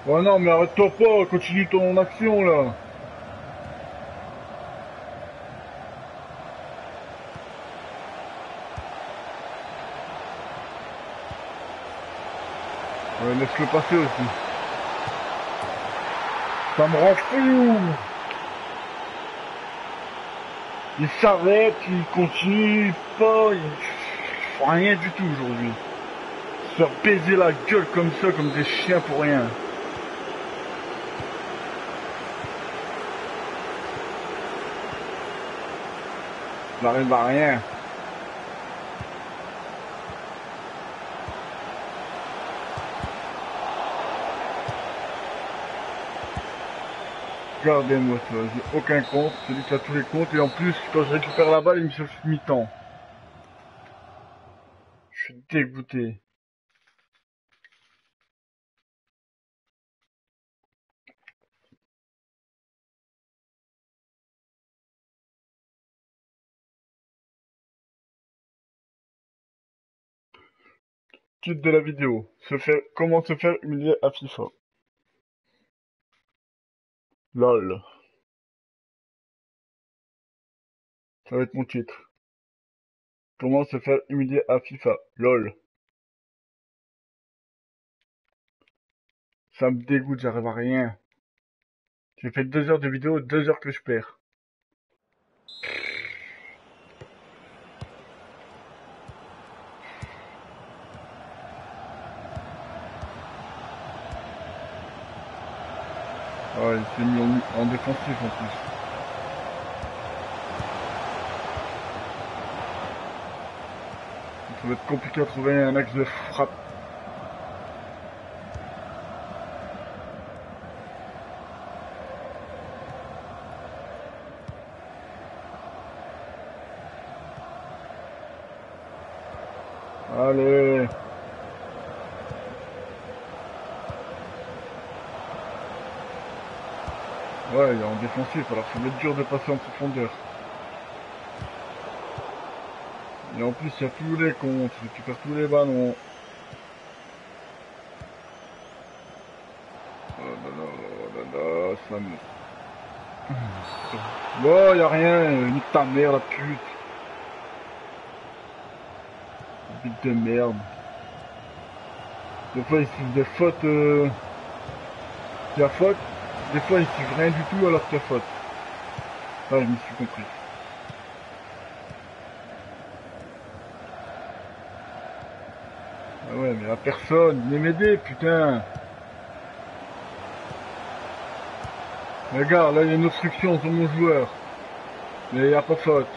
Oh non, mais arrête-toi pas, continue ton action là. Ouais, laisse-le passer aussi. Ça me rend fou. Il s'arrête, il continue pas, il... rien du tout aujourd'hui. Se faire baiser la gueule comme ça, comme des chiens pour rien. Ça n'arrive à rien. Regardez-moi ça, j'ai aucun compte, celui qui a tous les comptes, et en plus, quand je récupère la balle, il me fait mi-temps. Je suis dégoûté. Titre de la vidéo, comment se faire humilier à FIFA. LOL. Ça va être mon titre. Comment se faire humilier à FIFA. LOL. Ça me dégoûte, j'arrive à rien. J'ai fait 2 heures de vidéo, 2 heures que je perds. Ah ouais, il s'est mis en défensif en plus. Ça va être compliqué à trouver un axe de frappe. Allez! Ouais, il est en défensif, alors ça va être dur de passer en profondeur. Et en plus, il y a tous les contres, tu perds tous les ballons. Oh là là, ça me... Oh, il n'y a rien, nique ta mère, la pute. Pute de merde. Des fois, ils suivent des fautes... La faute. Des fois ils suivent rien du tout alors qu'il y a faute. Ah, je me suis compris. Ah ouais, mais la personne, venez m'aider, putain. Regarde, là il y a une obstruction sur mon joueur. Mais il n'y a pas de faute.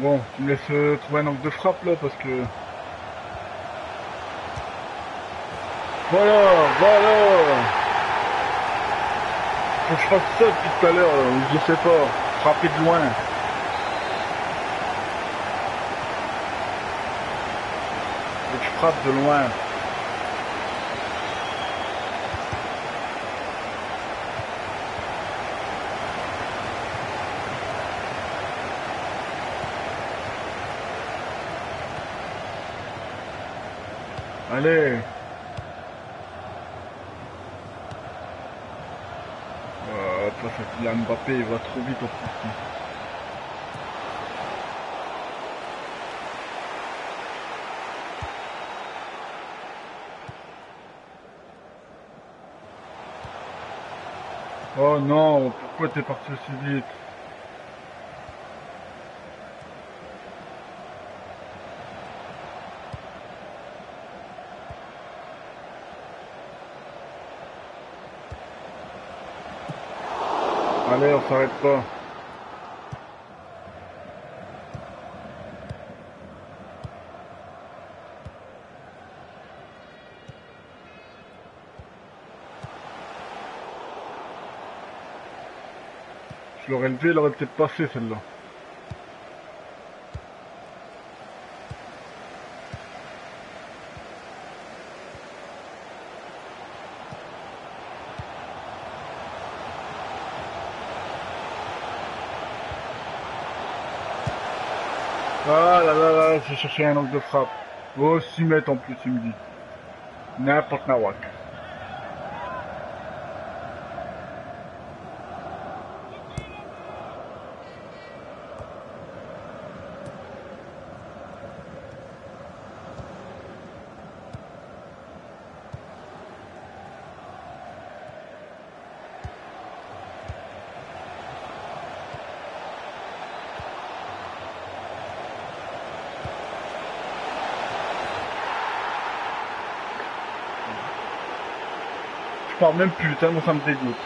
Bon, tu me laisses trouver un angle de frappe là parce que... Voilà, voilà. Faut que je fasse ça depuis tout à l'heure, je sais pas, frapper de loin. Faut que je frappe de loin. Allez. Toi, ça qu'il a Mbappé, il va trop vite au fond. Oh non, pourquoi t'es parti aussi vite? Allez, on s'arrête pas. Je l'aurais levé, elle aurait peut-être passé celle-là. Ah là là là, j'ai cherché un angle de frappe. Oh, 6 mètres en plus, il me dit. N'importe nawak. Je pars même plus, tellement ça me dégoûte.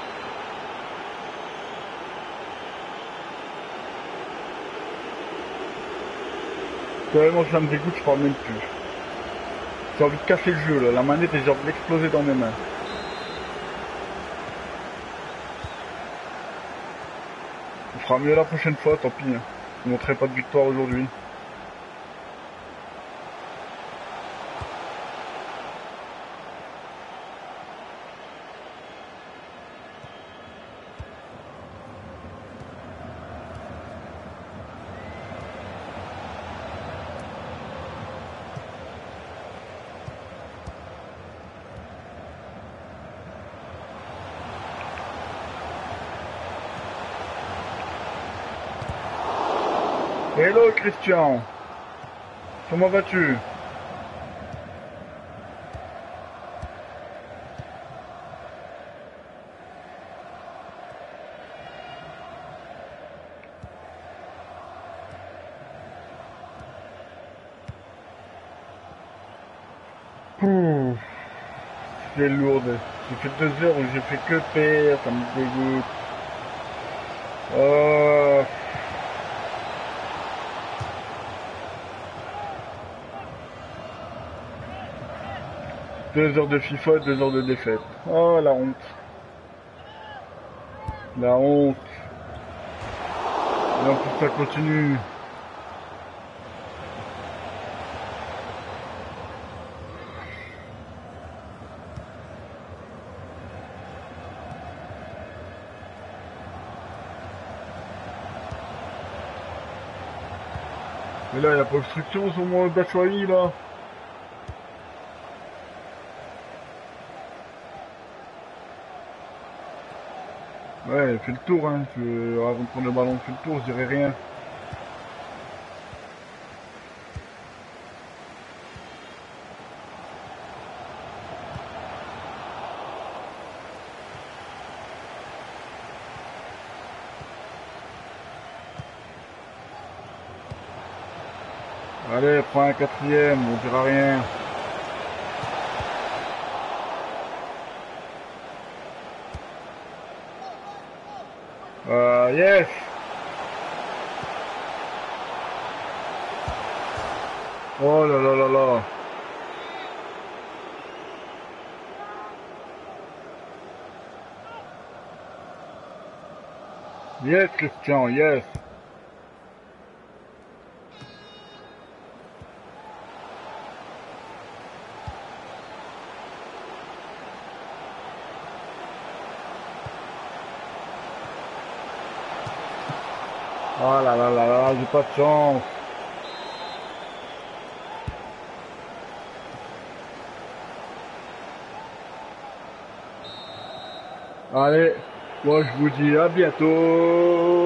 Tellement ça me dégoûte, je pars même plus. J'ai envie de casser le jeu, là. La manette est genre d'exploser dans mes mains. On fera mieux la prochaine fois, tant pis. Hein. Je ne montrerai pas de victoire aujourd'hui. Hello Christian, comment vas-tu? Pouf, c'est lourde. J'ai fait 2 heures où j'ai fait que perdre, ça me dégoûte. Deux heures de FIFA, 2 heures de défaite. Oh, la honte. La honte. Et en plus, ça continue. Mais là, il n'y a pas de structure sur mon Batshuayi, là. Ouais, fais le tour, hein. Avant de prendre le ballon, fais le tour, je dirais rien. Allez, prends un 4e, on dira rien. Yes. Oh là là là là. Yes Christian, yes. Oh là là là là, j'ai pas de chance. Allez, moi je vous dis à bientôt.